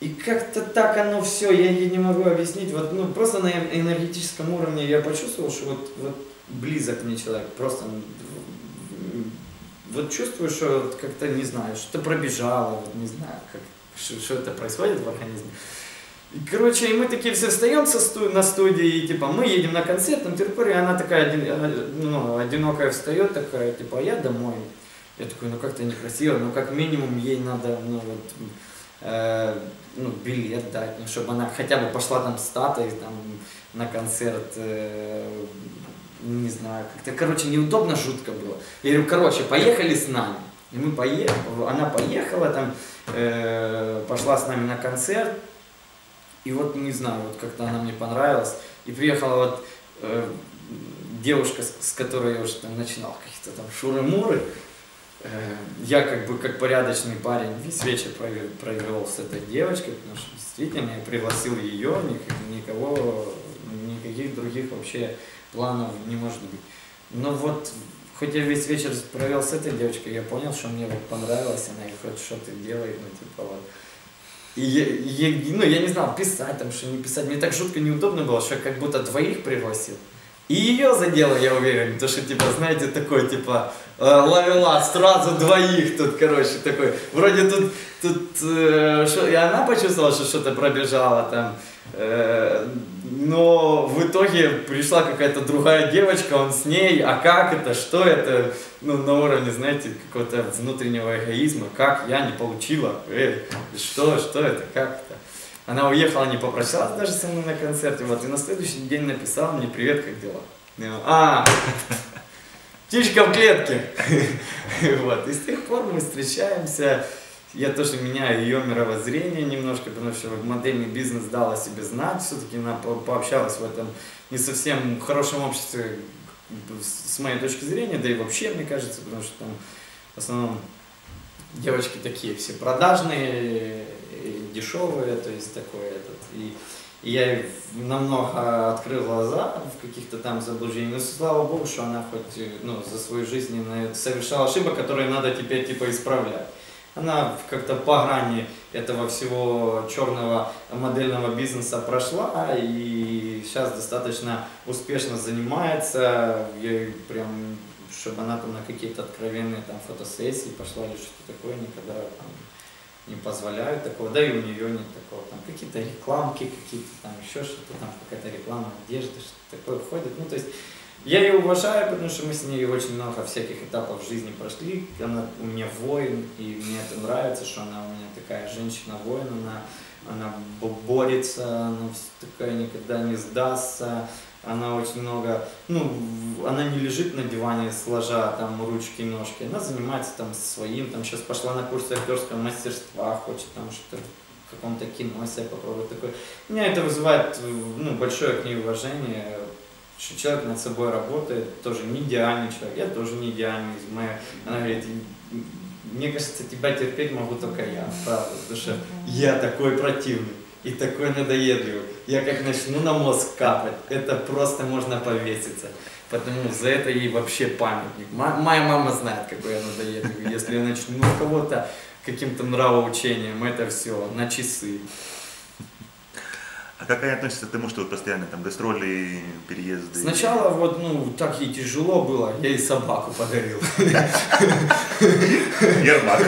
И как-то так оно все, я ей не могу объяснить, вот, ну, просто на энергетическом уровне я почувствовал, что вот, вот близок мне человек, просто вот чувствую, что как-то, не знаю, что-то пробежало, вот не знаю, как, что это происходит в организме. И, короче, и мы такие все встаем со сту на студии, и, типа, мы едем на концерт, на территории, она такая, ну, одинокая встает, такая, типа, я домой. Я такой, ну, как-то некрасиво, ну, как минимум ей надо, ну, вот, э, ну, билет дать, ну, чтобы она хотя бы пошла там с Татой, там, на концерт, э, не знаю, как-то, короче, неудобно, жутко было. Я говорю, короче, поехали с нами. И мы поехали, она поехала, там, э, пошла с нами на концерт. И вот, не знаю, вот как-то она мне понравилась. И приехала вот э, девушка, с, с которой я уже там начинал какие-то там шуры-муры. Э, я как бы, как порядочный парень, весь вечер провел, провел с этой девочкой, потому что действительно я пригласил ее, никого, никаких других вообще... планов не может быть. Но вот, хоть я весь вечер провел с этой девочкой, я понял, что мне вот понравилось, она хоть что-то делает, ну типа вот. И я, я, ну, я не знал, писать там, что не писать. Мне так жутко неудобно было, что я как будто двоих пригласил. И ее задело, я уверен, потому что, типа, знаете, такой, типа, э, ловила сразу двоих тут, короче, такой. Вроде тут, тут э, шо, и она почувствовала, что что-то пробежало там. Э, но в итоге пришла какая-то другая девочка, он с ней, а как это, что это, ну, на уровне, знаете, какого-то внутреннего эгоизма, как я не получила, э, что, что это, как это. Она уехала, не попрощалась даже со мной на концерте. Вот, и на следующий день написала мне: привет, как дела? А, птичка в клетке. Вот, и с тех пор мы встречаемся. Я тоже меняю ее мировоззрение немножко, потому что модельный бизнес дал о себе знать. Все-таки она пообщалась в этом не совсем хорошем обществе, с моей точки зрения, да и вообще, мне кажется, потому что там в основном девочки такие все продажные, дешевые, то есть такой этот. И, и я намного открыл глаза в каких-то там заблуждениях. Но слава богу, что она хоть, ну, за свою жизнь совершала ошибок, которые надо теперь типа исправлять. Она как-то по грани этого всего черного модельного бизнеса прошла и сейчас достаточно успешно занимается. Я прям, чтобы она там на какие-то откровенные там фотосессии пошла или что-то такое, никогда там не позволяют такого, да и у нее нет такого, там какие-то рекламки, какие-то там еще что-то, там какая-то реклама одежды, что-то такое входит, ну то есть... Я ее уважаю, потому что мы с ней очень много всяких этапов в жизни прошли. Она у меня воин, и мне это нравится, что она у меня такая женщина-воин, она, она борется, она такая никогда не сдастся. Она очень много, ну, она не лежит на диване, сложа там ручки и ножки, она занимается там своим, там сейчас пошла на курсы актерского мастерства, хочет там что-то в каком-то кино себя попробовать такое. Меня это вызывает, ну, большое к ней уважение. Что человек над собой работает, тоже не идеальный человек, я тоже не идеальный. Моя... Она говорит: мне кажется, тебя терпеть могу только я, правда, в душе. Я такой противный и такой надоедливый, я как начну на мозг капать, это просто можно повеситься. Потому за это ей вообще памятник. Моя мама знает, какой я надоедливый, если я начну на кого-то каким-то нравоучением, это все на часы. А как они относятся к тому, что вы постоянно там гастроли, переезды? Сначала вот, ну, так ей тяжело было, я ей собаку подарил. Ермак.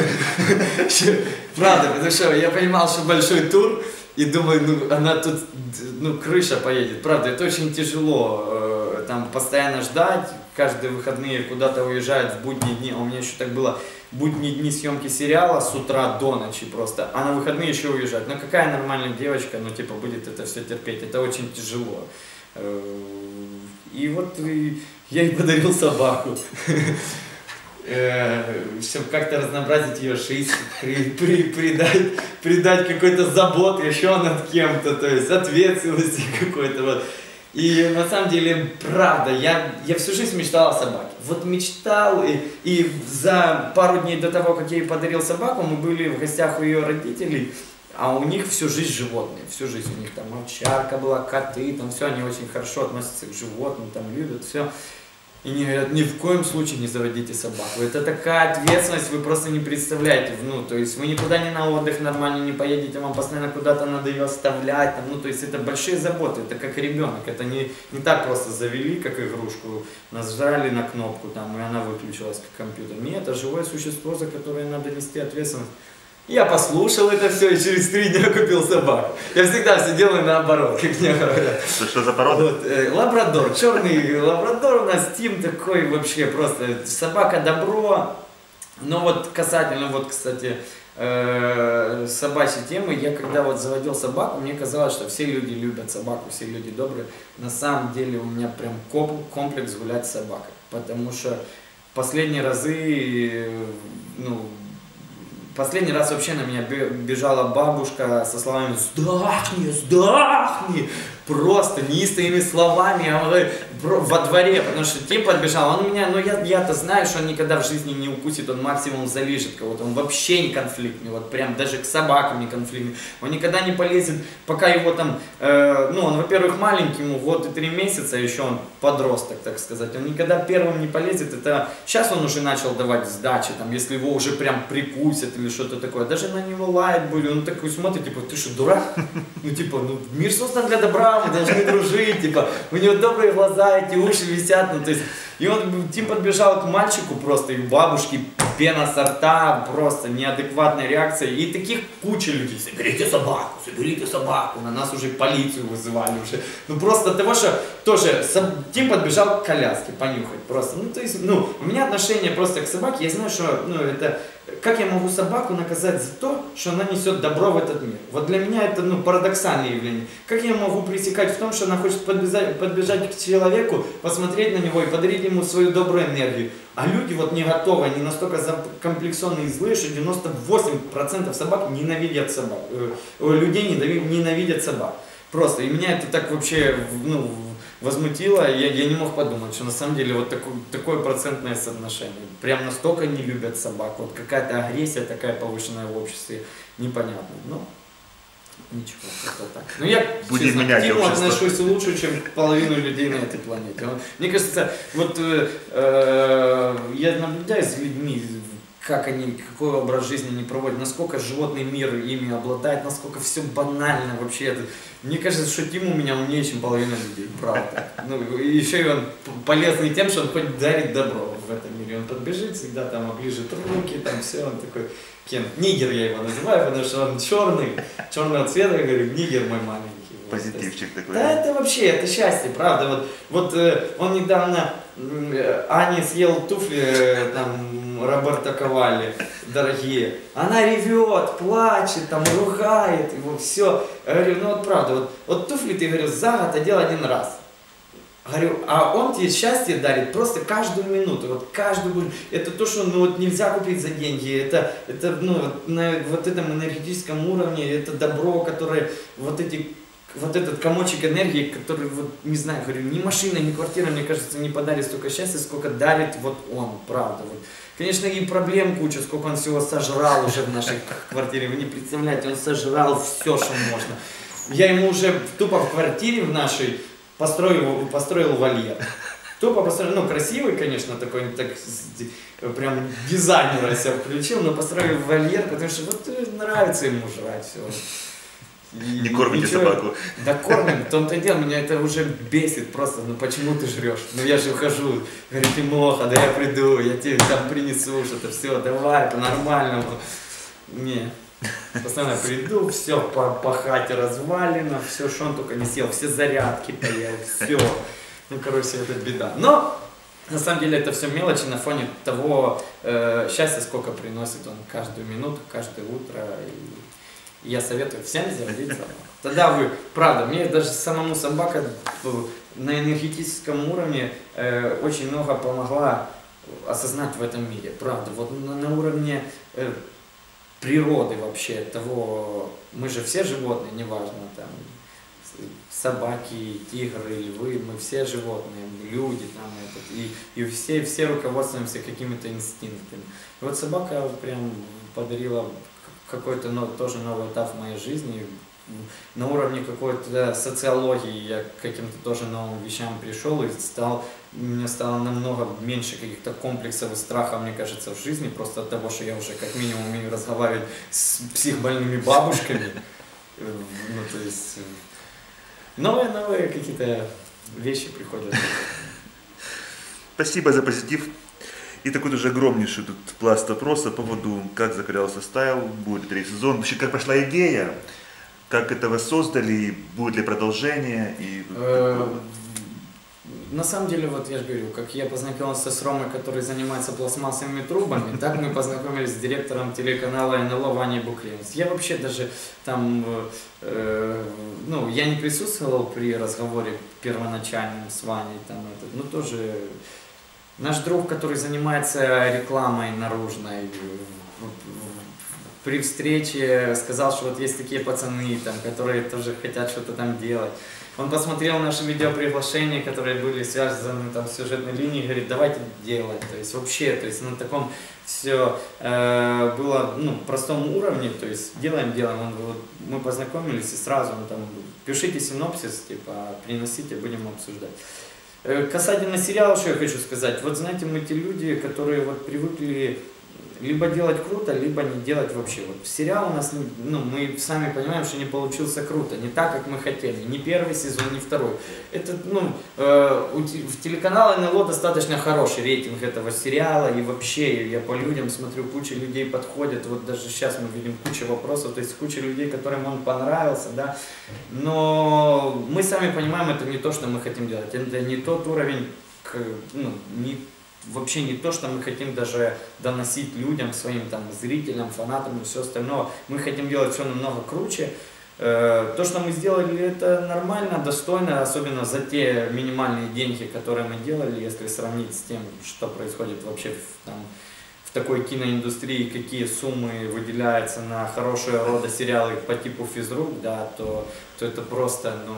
Правда, потому что я понимал, что большой тур, и думаю, ну, она тут, ну, крыша поедет. Правда, это очень тяжело, там, постоянно ждать, каждые выходные куда-то уезжают в будние дни, а у меня еще так было... Будние дни съемки сериала с утра до ночи просто, а на выходные еще уезжать. Ну какая нормальная девочка, ну типа будет это все терпеть, это очень тяжело. И вот и я ей подарил собаку, чтобы как-то разнообразить ее жизнь, придать какой-то забот еще над кем-то, то есть ответственности какой-то. И на самом деле, правда, я, я всю жизнь мечтал о собаке. Вот мечтал, и, и за пару дней до того, как я ей подарил собаку, мы были в гостях у ее родителей, а у них всю жизнь животные, всю жизнь у них там овчарка была, коты, там все, они очень хорошо относятся к животным, там любят, все. И не говорят: ни в коем случае не заводите собаку. Это такая ответственность, вы просто не представляете. Ну, то есть вы никуда не на отдых нормально не поедете, вам постоянно куда-то надо ее оставлять. Там, ну, то есть это большие заботы, это как ребенок. Это не, не так просто завели, как игрушку, нажали на кнопку, там, и она выключилась как компьютер. Нет, это живое существо, за которое надо нести ответственность. Я послушал это все и через три дня купил собаку. Я всегда все делаю наоборот, как мне говорят. Что, что за порода? Вот, э, лабрадор, черный лабрадор у нас, Тим такой вообще просто. Собака добро. Но вот касательно, вот, кстати, э, собачьей темы, я когда вот заводил собаку, мне казалось, что все люди любят собаку, все люди добрые. На самом деле у меня прям комплекс гулять с собакой. Потому что последние разы, ну... Последний раз вообще на меня бежала бабушка со словами: сдохни, сдохни, просто неистовыми словами, я говорю, во дворе, потому что Тим подбежал, он меня, ну я, я-то знаю, что он никогда в жизни не укусит, он максимум залижет кого-то, он вообще не конфликтный, вот прям даже к собакам не конфликтный, он никогда не полезет, пока его там, э, ну он, во-первых, маленький, ему год и три месяца, еще он подросток, так сказать, он никогда первым не полезет, это сейчас он уже начал давать сдачи, там, если его уже прям прикусят или что-то такое, даже на него лает были, он такой смотрит, типа: ты что, дурак? Ну типа, ну мир создан для добра, мы должны дружить, типа, у него добрые глаза, эти уши висят, ну то есть, и он, Тим подбежал к мальчику просто, и у бабушки пена со рта, просто неадекватная реакция, и таких куча людей: соберите собаку, соберите собаку, на нас уже полицию вызывали уже, ну просто от того, что тоже Тим подбежал к коляске понюхать просто, ну то есть, ну, у меня отношение просто к собаке, я знаю, что, ну, это Как я могу собаку наказать за то, что она несет добро в этот мир? Вот для меня это, ну, парадоксальное явление. Как я могу пресекать в том, что она хочет подбежать, подбежать к человеку, посмотреть на него и подарить ему свою добрую энергию? А люди вот не готовы, они настолько закомплексованные и злые, что девяносто восемь процентов собак ненавидят собак. Людей ненавидят собак. Просто. И меня это так вообще, ну, возмутило. Я, я не мог подумать, что на самом деле вот такое, такое процентное соотношение. Прям настолько не любят собак. Вот какая-то агрессия такая повышенная в обществе. Непонятно. Ну, ничего, как-то так. Ну, я, честно, к Тиму отношусь лучше, чем половину людей на этой планете. Мне кажется, вот э, э, я наблюдаю за людьми, как они, какой образ жизни они проводят, насколько животный мир ими обладает, насколько все банально вообще. Это. Мне кажется, что Тим у меня умнее, чем половина людей, правда. Ну, еще и он полезный тем, что он хоть дарит добро в этом мире. Он подбежит всегда, там, оближет руки, там все, он такой, Кен, нигер я его называю, потому что он черный, черного цвета, я говорю, нигер мой маленький. Позитивчик вот, такой. Да, это вообще, это счастье, правда. Вот, вот э, он недавно, э, Аня съел туфли, э, там, Роберта Ковали, дорогие. Она ревет, плачет, там, ругает его, все. Я говорю, ну вот правда, вот, вот туфли ты, говорю, за год одел один раз. Говорю, а он тебе счастье дарит просто каждую минуту, вот каждую. Это то, что, ну, вот нельзя купить за деньги. Это, это, ну, вот, на вот этом энергетическом уровне, это добро, которое вот эти... Вот этот комочек энергии, который, вот, не знаю, говорю, ни машина, ни квартира, мне кажется, не подарит столько счастья, сколько дарит вот он, правда. Вот. Конечно, и проблем куча, сколько он всего сожрал уже в нашей квартире, вы не представляете, он сожрал все, что можно. Я ему уже тупо в квартире в нашей построил, построил вольер. Тупо построил, ну, красивый, конечно, такой, так, прям дизайнера себя включил, но построил вольер, потому что вот нравится ему жрать все. И не кормите ничего, собаку. Да кормим, в том-то и дело, меня это уже бесит просто, ну почему ты жрешь? Ну я же ухожу, говорю, ты моха, да я приду, я тебе там принесу что-то, все, давай, по-нормальному. Не, постоянно приду, все по, по хате развалено, все, что он только не съел, все зарядки поел, все. Ну короче, это беда. Но на самом деле это все мелочи на фоне того э, счастья, сколько приносит он каждую минуту, каждое утро. И... Я советую всем заводить собаку. Тогда вы, правда, мне даже самому собака на энергетическом уровне э, очень много помогла осознать в этом мире. Правда, вот на, на уровне э, природы вообще, того, мы же все животные, неважно, там, собаки, тигры, львы, мы все животные, люди, там, этот, и, и все, все руководствуемся какими-то инстинктами. И вот собака прям подарила... какой-то, ну, тоже новый этап в моей жизни, на уровне какой-то, да, социологии я к каким-то тоже новым вещам пришел и стал, мне стало намного меньше каких-то комплексов и страхов, мне кажется, в жизни, просто от того, что я уже как минимум умею разговаривать с психбольными бабушками, ну, то есть, новые-новые какие-то вещи приходят. Спасибо за позитив. И такой тоже огромнейший тут пласт вопроса по поводу «Как закалялся стайл», будет третий сезон, вообще как пошла идея, как это вы создали, будет ли продолжение? И... На самом деле, вот я же говорю, как я познакомился с Ромой, который занимается пластмассовыми трубами, так мы познакомились с директором телеканала эн эл о Ваней Буклинс. Я вообще даже там, э, ну, я не присутствовал при разговоре первоначальном с Ваней, там, это, ну, тоже... Наш друг, который занимается рекламой наружной, при встрече сказал, что вот есть такие пацаны, там, которые тоже хотят что-то там делать. Он посмотрел наши видеоприглашения, которые были связаны там с сюжетной линией, говорит, давайте делать. То есть вообще, то есть на таком все э, было, ну, простом уровне, то есть делаем, делаем. Он, вот, мы познакомились и сразу он, там, пишите синопсис, типа, приносите, будем обсуждать. Касательно сериала, что я хочу сказать, вот знаете, мы те люди, которые вот привыкли либо делать круто, либо не делать вообще. Вот сериал у нас, ну, мы сами понимаем, что не получился круто, не так, как мы хотели, не первый сезон, не второй. Это, ну, э, у, в телеканале эн эл о достаточно хороший рейтинг этого сериала, и вообще я по людям смотрю, куча людей подходит, вот даже сейчас мы видим кучу вопросов, то есть куча людей, которым он понравился, да, но мы сами понимаем, это не то, что мы хотим делать, это не тот уровень, к, ну, не вообще не то, что мы хотим даже доносить людям, своим там зрителям, фанатам и все остальное. Мы хотим делать все намного круче. То, что мы сделали, это нормально, достойно, особенно за те минимальные деньги, которые мы делали, если сравнить с тем, что происходит вообще в, там, в такой киноиндустрии, какие суммы выделяются на хорошие родосериалы по типу «Физрук», да, то, то это просто, ну,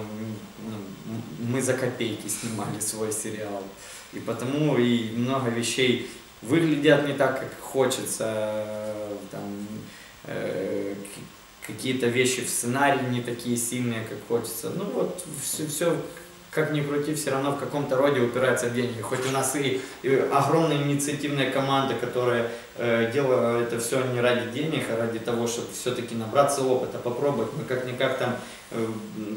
мы за копейки снимали свой сериал. И потому и много вещей выглядят не так, как хочется, там, э, какие-то вещи в сценарии не такие сильные, как хочется. Ну вот, все, все как ни крути, все равно в каком-то роде упирается в деньги. Хоть у нас и, и огромная инициативная команда, которая э, делала это все не ради денег, а ради того, чтобы все-таки набраться опыта, попробовать. Мы как-никак там э,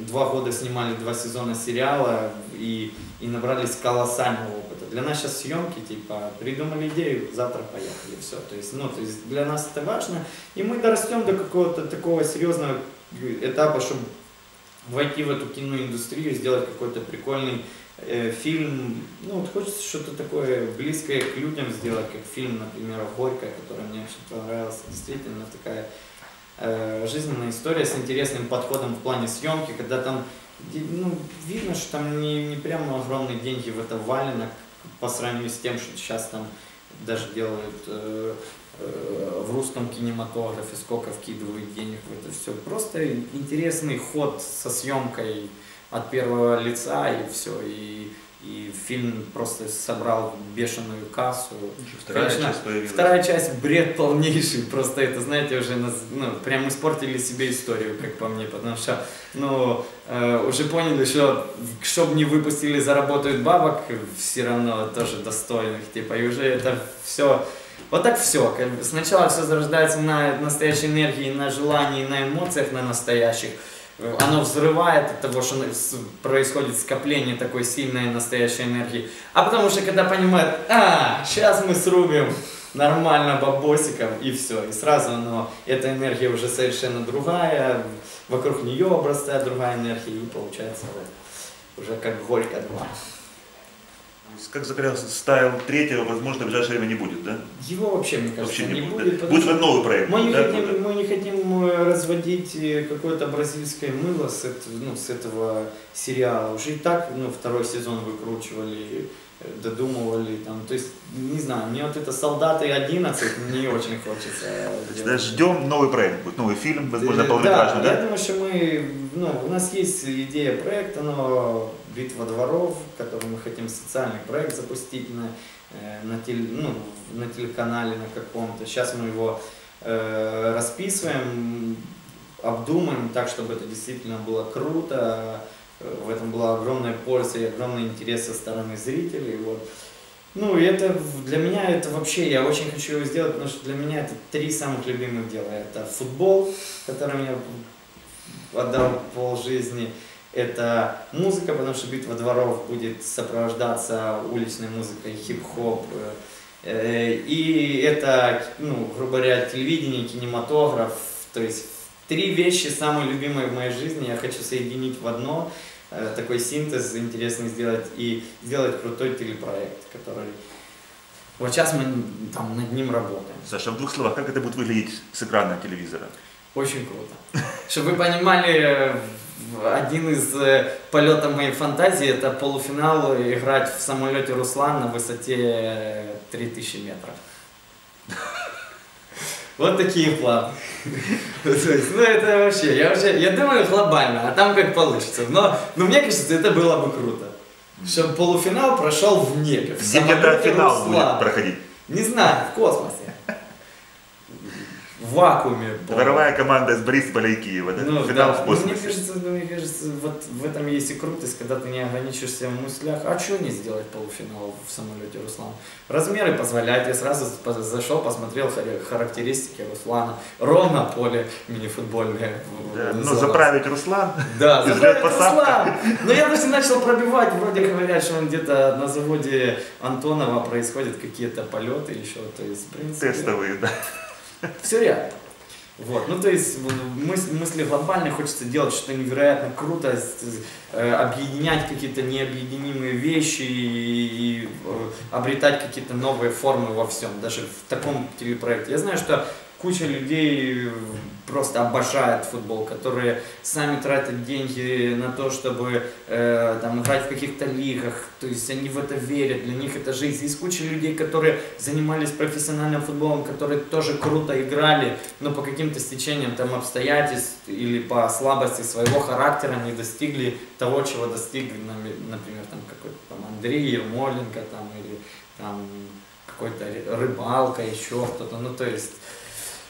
два года снимали два сезона сериала и, и набрались колоссального опыта. Для нас сейчас съемки, типа, придумали идею, завтра поехали, все. То есть, ну, то есть для нас это важно. И мы дорастем до какого-то такого серьезного этапа, чтобы войти в эту киноиндустрию, сделать какой-то прикольный э, фильм. Ну, вот хочется что-то такое близкое к людям сделать, как фильм, например, «Горькая», который мне очень понравился. Действительно такая э, жизненная история с интересным подходом в плане съемки, когда там, ну, видно, что там не, не прямо огромные деньги в это валено по сравнению с тем, что сейчас там даже делают э, э, в русском кинематографе, сколько вкидывают денег в это все. Просто интересный ход со съемкой от первого лица, и все. И, и фильм просто собрал бешеную кассу. Вторая, Конечно, часть появилась. Вторая часть — бред полнейший. Просто это, знаете, уже, ну, прям испортили себе историю, как по мне, потому что, ну, э, уже поняли, что чтобы не выпустили, заработают бабок все равно тоже достойных, типа, и уже это все. Вот так все. Как бы сначала все зарождается на настоящей энергии, на желании, на эмоциях, на настоящих. Оно взрывает от того, что происходит скопление такой сильной настоящей энергии. А потому что когда понимают, а, сейчас мы срубим нормально бабосиком, и все. И сразу оно, эта энергия уже совершенно другая, вокруг нее обрастает другая энергия, и получается уже как «Горько два». Как закалялся стайл третьего, возможно, в ближайшее время не будет, да? Его вообще, мне кажется, вообще не, не будет. будет да? Будет новый проект. Мы не, да? хотим, да. мы не хотим разводить какое-то бразильское мыло с, ну, с этого сериала. Уже и так, ну, второй сезон выкручивали, додумывали. Там. То есть, не знаю, мне вот это «Солдаты одиннадцать» не очень хочется. Ждем новый проект, будет новый фильм, возможно, полнометражный, да? Я думаю, что мы, ну, у нас есть идея проекта, но... «Битва дворов», который мы хотим социальный проект запустить на, на, теле, ну, на телеканале на каком-то. Сейчас мы его э, расписываем, обдумаем так, чтобы это действительно было круто. В этом была огромная польза и огромный интерес со стороны зрителей. Вот. Ну, и это для меня, это вообще, я очень хочу его сделать, потому что для меня это три самых любимых дела. Это футбол, которым я отдал полжизни. Это музыка, потому что «Битва дворов» будет сопровождаться уличной музыкой, хип-хоп. И это, ну, грубо говоря, телевидение, кинематограф. То есть три вещи, самые любимые в моей жизни, я хочу соединить в одно. Такой синтез интересный сделать и сделать крутой телепроект, который... Вот сейчас мы там над ним работаем. Саша, в двух словах, как это будет выглядеть с экрана телевизора? Очень круто. Чтобы вы понимали... Один из полетов моей фантазии — это полуфинал играть в самолете «Руслан» на высоте три тысячи метров. Вот такие планы. Ну это вообще, я вообще, я думаю глобально, а там как получится. Но мне кажется, это было бы круто. Чтобы полуфинал прошел в небе. Где это финал будет проходить? Не знаю, в космосе. В вакууме. Дворовая команда из Борисполя и Киева, да? Ну, финал, да. В космосе. Мне кажется, мне кажется, вот в этом есть и крутость, когда ты не ограничишься в мыслях. А что не сделать полуфинал в самолете «Руслан»? Размеры позволяют. Я сразу зашел, посмотрел характеристики «Руслана». Ровно поле мини-футбольное. Да, ну, заправить «Руслан». Да, заправить «Руслан». Но я даже начал пробивать. Вроде говорят, что он где-то на заводе Антонова происходят какие-то полеты еще. То есть, в принципе, тестовые, да. Все реально. Вот. Ну, то есть мысли, мысли глобальные, хочется делать что-то невероятно круто, объединять какие-то необъединимые вещи и, и обретать какие-то новые формы во всем, даже в таком телепроекте. Я знаю, что куча людей просто обожает футбол, которые сами тратят деньги на то, чтобы э, там, играть в каких-то лигах, то есть они в это верят, для них это жизнь. Есть куча людей, которые занимались профессиональным футболом, которые тоже круто играли, но по каким-то стечениям там, обстоятельств или по слабости своего характера не достигли того, чего достиг, например, там, какой-то там, Андрей Ермоленко там, или какой-то Рыбалка, еще кто-то, ну то есть...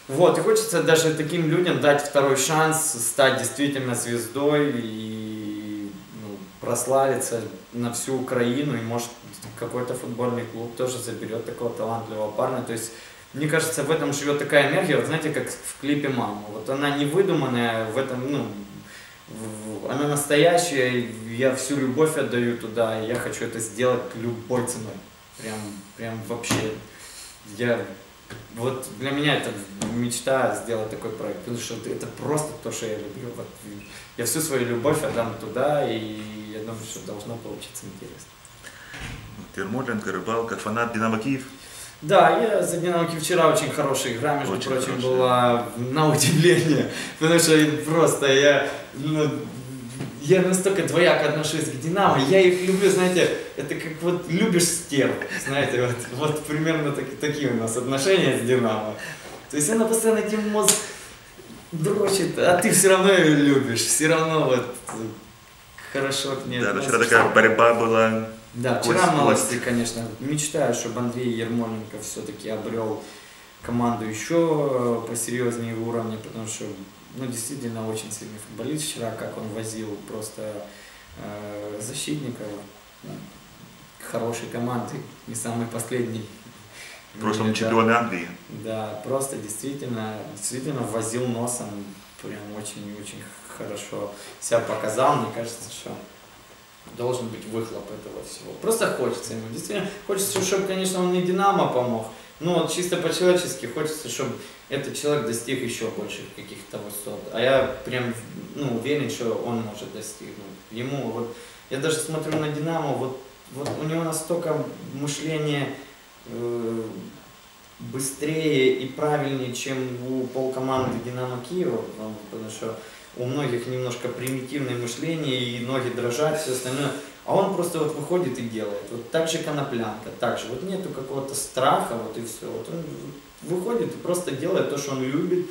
Вот, и хочется даже таким людям дать второй шанс, стать действительно звездой и ну, прославиться на всю Украину. И может какой-то футбольный клуб тоже заберет такого талантливого парня. То есть, мне кажется, в этом живет такая энергия, вот знаете, как в клипе «Мама». Вот она не выдуманная, в этом, ну, она настоящая, я всю любовь отдаю туда, и я хочу это сделать любой ценой. Прям, прям вообще, я... Вот для меня это мечта сделать такой проект, потому что это просто то, что я люблю. Вот я всю свою любовь отдам туда, и я думаю, что должно получиться интересно. Ермоленко, Рыбалка, фанат Динамо Киев? Да, я за Динамо Киев вчера очень хорошая игра, между очень прочим, хорошая. Была на удивление, потому что просто я... Ну, я настолько двояко отношусь к Динамо, я их люблю, знаете, это как вот любишь стерву, знаете, вот, вот примерно так, такие у нас отношения с Динамо. То есть она постоянно этим мозг дрочит, а ты все равно ее любишь, все равно вот хорошо к ней. Да, вчера такая борьба была. Да, вчера малости, конечно. Мечтаю, чтобы Андрей Ермоленко все-таки обрел команду еще посерьезнее уровня, потому что... Ну, действительно, очень сильный футболист вчера, как он возил просто э, защитников хорошей команды, не самый последний. В прошлом чемпионе Англии. Да, просто действительно, действительно возил носом, прям очень-очень хорошо себя показал, мне кажется, что должен быть выхлоп этого всего. Просто хочется ему, действительно, хочется, чтобы, конечно, он не Динамо помог, но вот чисто по-человечески хочется, чтобы этот человек достиг еще больших каких-то высот. А я прям ну, уверен, что он может достигнуть. Ему вот, я даже смотрю на Динамо, вот, вот у него настолько мышление э, быстрее и правильнее, чем у полкоманды Динамо Киева, потому что у многих немножко примитивное мышление, и ноги дрожат, все остальное. А он просто вот выходит и делает. Вот так же Коноплянка, так же. Вот нету какого-то страха, вот и все. Вот он выходит и просто делает то, что он любит,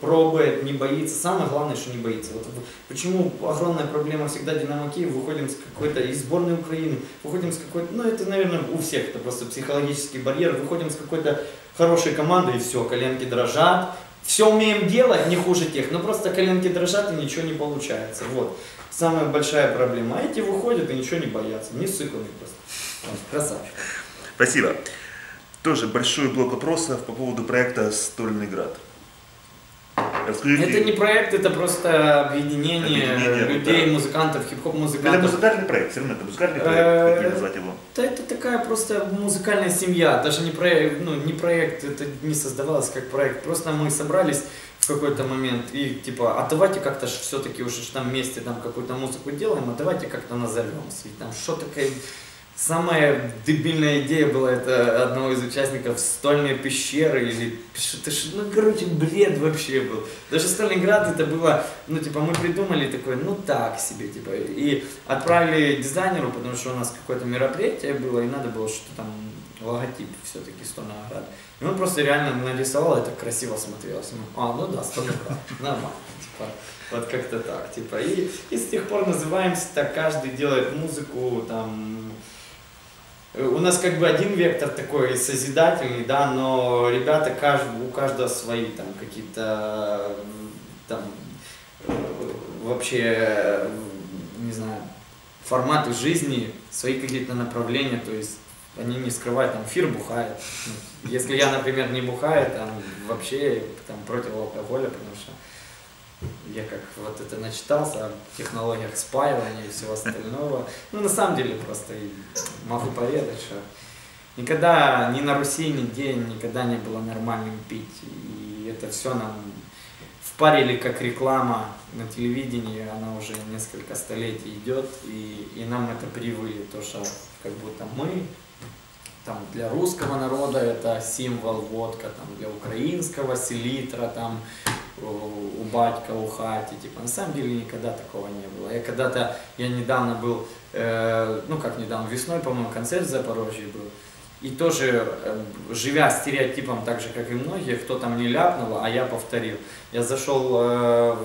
пробует, не боится. Самое главное, что не боится. Вот почему огромная проблема всегда Динамо Киев, выходим с какой-то из сборной Украины, выходим с какой-то, ну это, наверное, у всех, это просто психологический барьер, выходим с какой-то хорошей командой, и все, коленки дрожат. Все умеем делать, не хуже тех, но просто коленки дрожат и ничего не получается. Вот. Самая большая проблема. А эти выходят и ничего не боятся. Не сыканы просто. Вот, красавчик. Спасибо. Тоже большой блок вопросов по поводу проекта «Стольный град». Расскажите. Это не проект, это просто объединение, объединение людей, да. Музыкантов, хип-хоп-музыкантов. Это музыкальный проект, все равно это музыкальный проект, как назвать его? Да это такая просто музыкальная семья, даже не проект, ну, не проект, это не создавалось как проект, просто мы собрались в какой-то момент и типа, а давайте как-то все-таки уже там вместе там какую-то музыку делаем, а давайте как-то назовемся, и там что такое... Самая дебильная идея была, это одного из участников «Стольные пещеры» или что-то, ну, короче, бред вообще был. Даже «Стольный град» это было, ну, типа, мы придумали такое, ну, так себе, типа, и отправили дизайнеру, потому что у нас какое-то мероприятие было, и надо было что-то там, логотип все-таки «Стольного града». И он просто реально нарисовал, это красиво смотрелось. Думаю, а, ну да, «Стольный град», нормально, типа. Вот как-то так, типа. И, и с тех пор называемся так, каждый делает музыку, там... У нас как бы один вектор такой созидательный, да, но ребята, у каждого свои там какие-то там вообще, не знаю, форматы жизни, свои какие-то направления, то есть они не скрывают, там, эфир бухает. Если я, например, не бухаю, там, вообще, там, против алкоголя, потому что я как вот это начитался о технологиях спаивания и всего остального. Ну, на самом деле, просто могу поведать, что Никогда ни на Руси, нигде никогда не было нормальным пить. И это все нам впарили как реклама на телевидении, она уже несколько столетий идет, и, и нам это привыли, то что как будто мы, там для русского народа это символ водка, там для украинского селитра, там у батька, у хати, типа, на самом деле никогда такого не было. Я когда-то, я недавно был, э, ну как недавно, весной, по-моему, концерт в Запорожье был, и тоже, э, живя стереотипом так же, как и многие, кто там не ляпнул, а я повторил. Я зашел, э,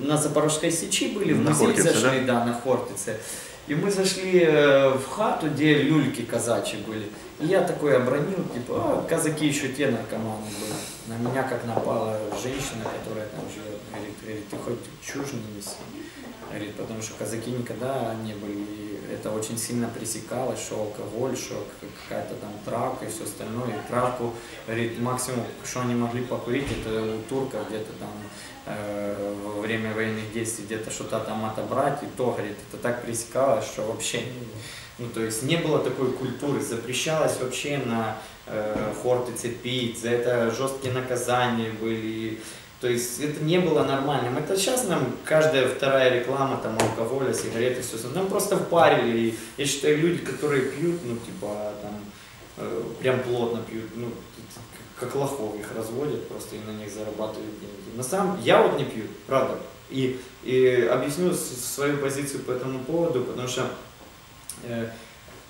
на Запорожской Сечи были, в музей зашли, да? Да, на Хортице. И мы зашли в хату, где люльки казачьи были. И я такой обронил, типа, а, казаки еще те наркоманы были. На меня как напала женщина, которая там живет. Говорит, ты хоть чушь не неси. Говорит, потому что казаки никогда не были. И это очень сильно пресекалось, что алкоголь, что какая-то там травка и все остальное. И травку, говорит, максимум, что они могли покурить, это у турков где-то там во время военных действий где-то что-то там отобрать, и то, говорит, это так пресекалось, что вообще, ну то есть не было такой культуры, запрещалось вообще на э, Хортице пить, за это жесткие наказания были, то есть это не было нормальным, это сейчас нам каждая вторая реклама, там алкоголя, сигареты, все, нам просто впарили, я считаю, люди, которые пьют, ну типа там, э, прям плотно пьют, ну, как лохов их разводят просто и на них зарабатывают деньги. На самом деле я вот не пью, правда. И, и объясню свою позицию по этому поводу, потому что э,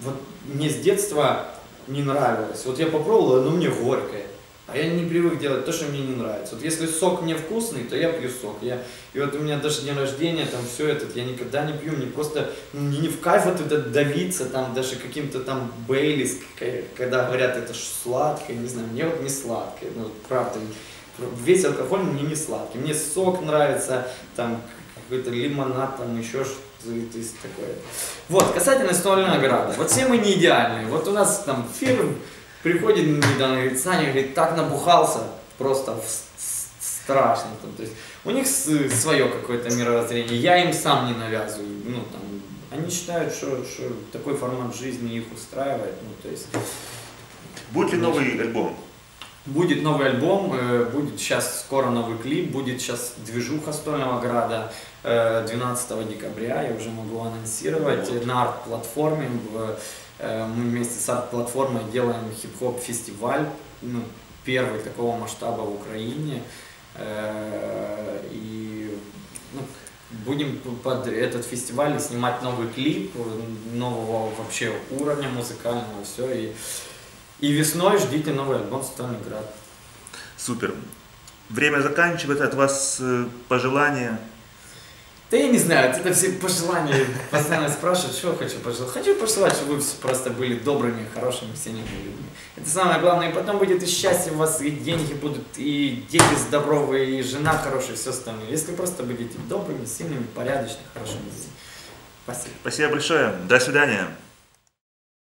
вот мне с детства не нравилось. Вот я попробовал, оно мне горькое. А я не привык делать то, что мне не нравится. Вот если сок мне вкусный, то я пью сок. Я, и вот у меня даже день рождения, там все это, я никогда не пью. Мне просто не, не в кайф вот это давиться, там даже каким-то там Бейлис, когда говорят, это ж сладкое, не знаю, мне вот не сладкое. Ну, правда, весь алкоголь мне не сладкий. Мне сок нравится, там какой-то лимонад, там еще что-то. Такое. Вот, касательно Стольного Града. Вот все мы не идеальные. Вот у нас там фирм. Приходит недавно, говорит, Саня, говорит, так набухался, просто страшно. Там, то есть, у них свое какое-то мировоззрение, я им сам не навязываю. Ну, там, они считают, что, что такой формат жизни их устраивает. Ну, то есть, будет ли новый альбом? Будет новый альбом, э, будет сейчас скоро новый клип, будет сейчас движуха Стольного Града э, двенадцатого декабря, я уже могу анонсировать, вот. На Ad платформе. В, Мы вместе с Ad платформой делаем хип-хоп фестиваль, ну, первый такого масштаба в Украине. И ну, будем под этот фестиваль снимать новый клип, нового вообще уровня музыкального, все. И, и весной ждите новый альбом «Стольный Град». Супер. Время заканчивается. От вас пожелания? Да я не знаю, это все пожелания, постоянно спрашивают, что хочу пожелать. Хочу пожелать, чтобы вы все просто были добрыми, хорошими, сильными людьми. Это самое главное, и потом будет и счастье у вас, и деньги будут, и дети здоровые, и жена хорошая, и все остальное. Если просто будете добрыми, сильными, порядочными, хорошими людьми. Спасибо. Спасибо большое, до свидания.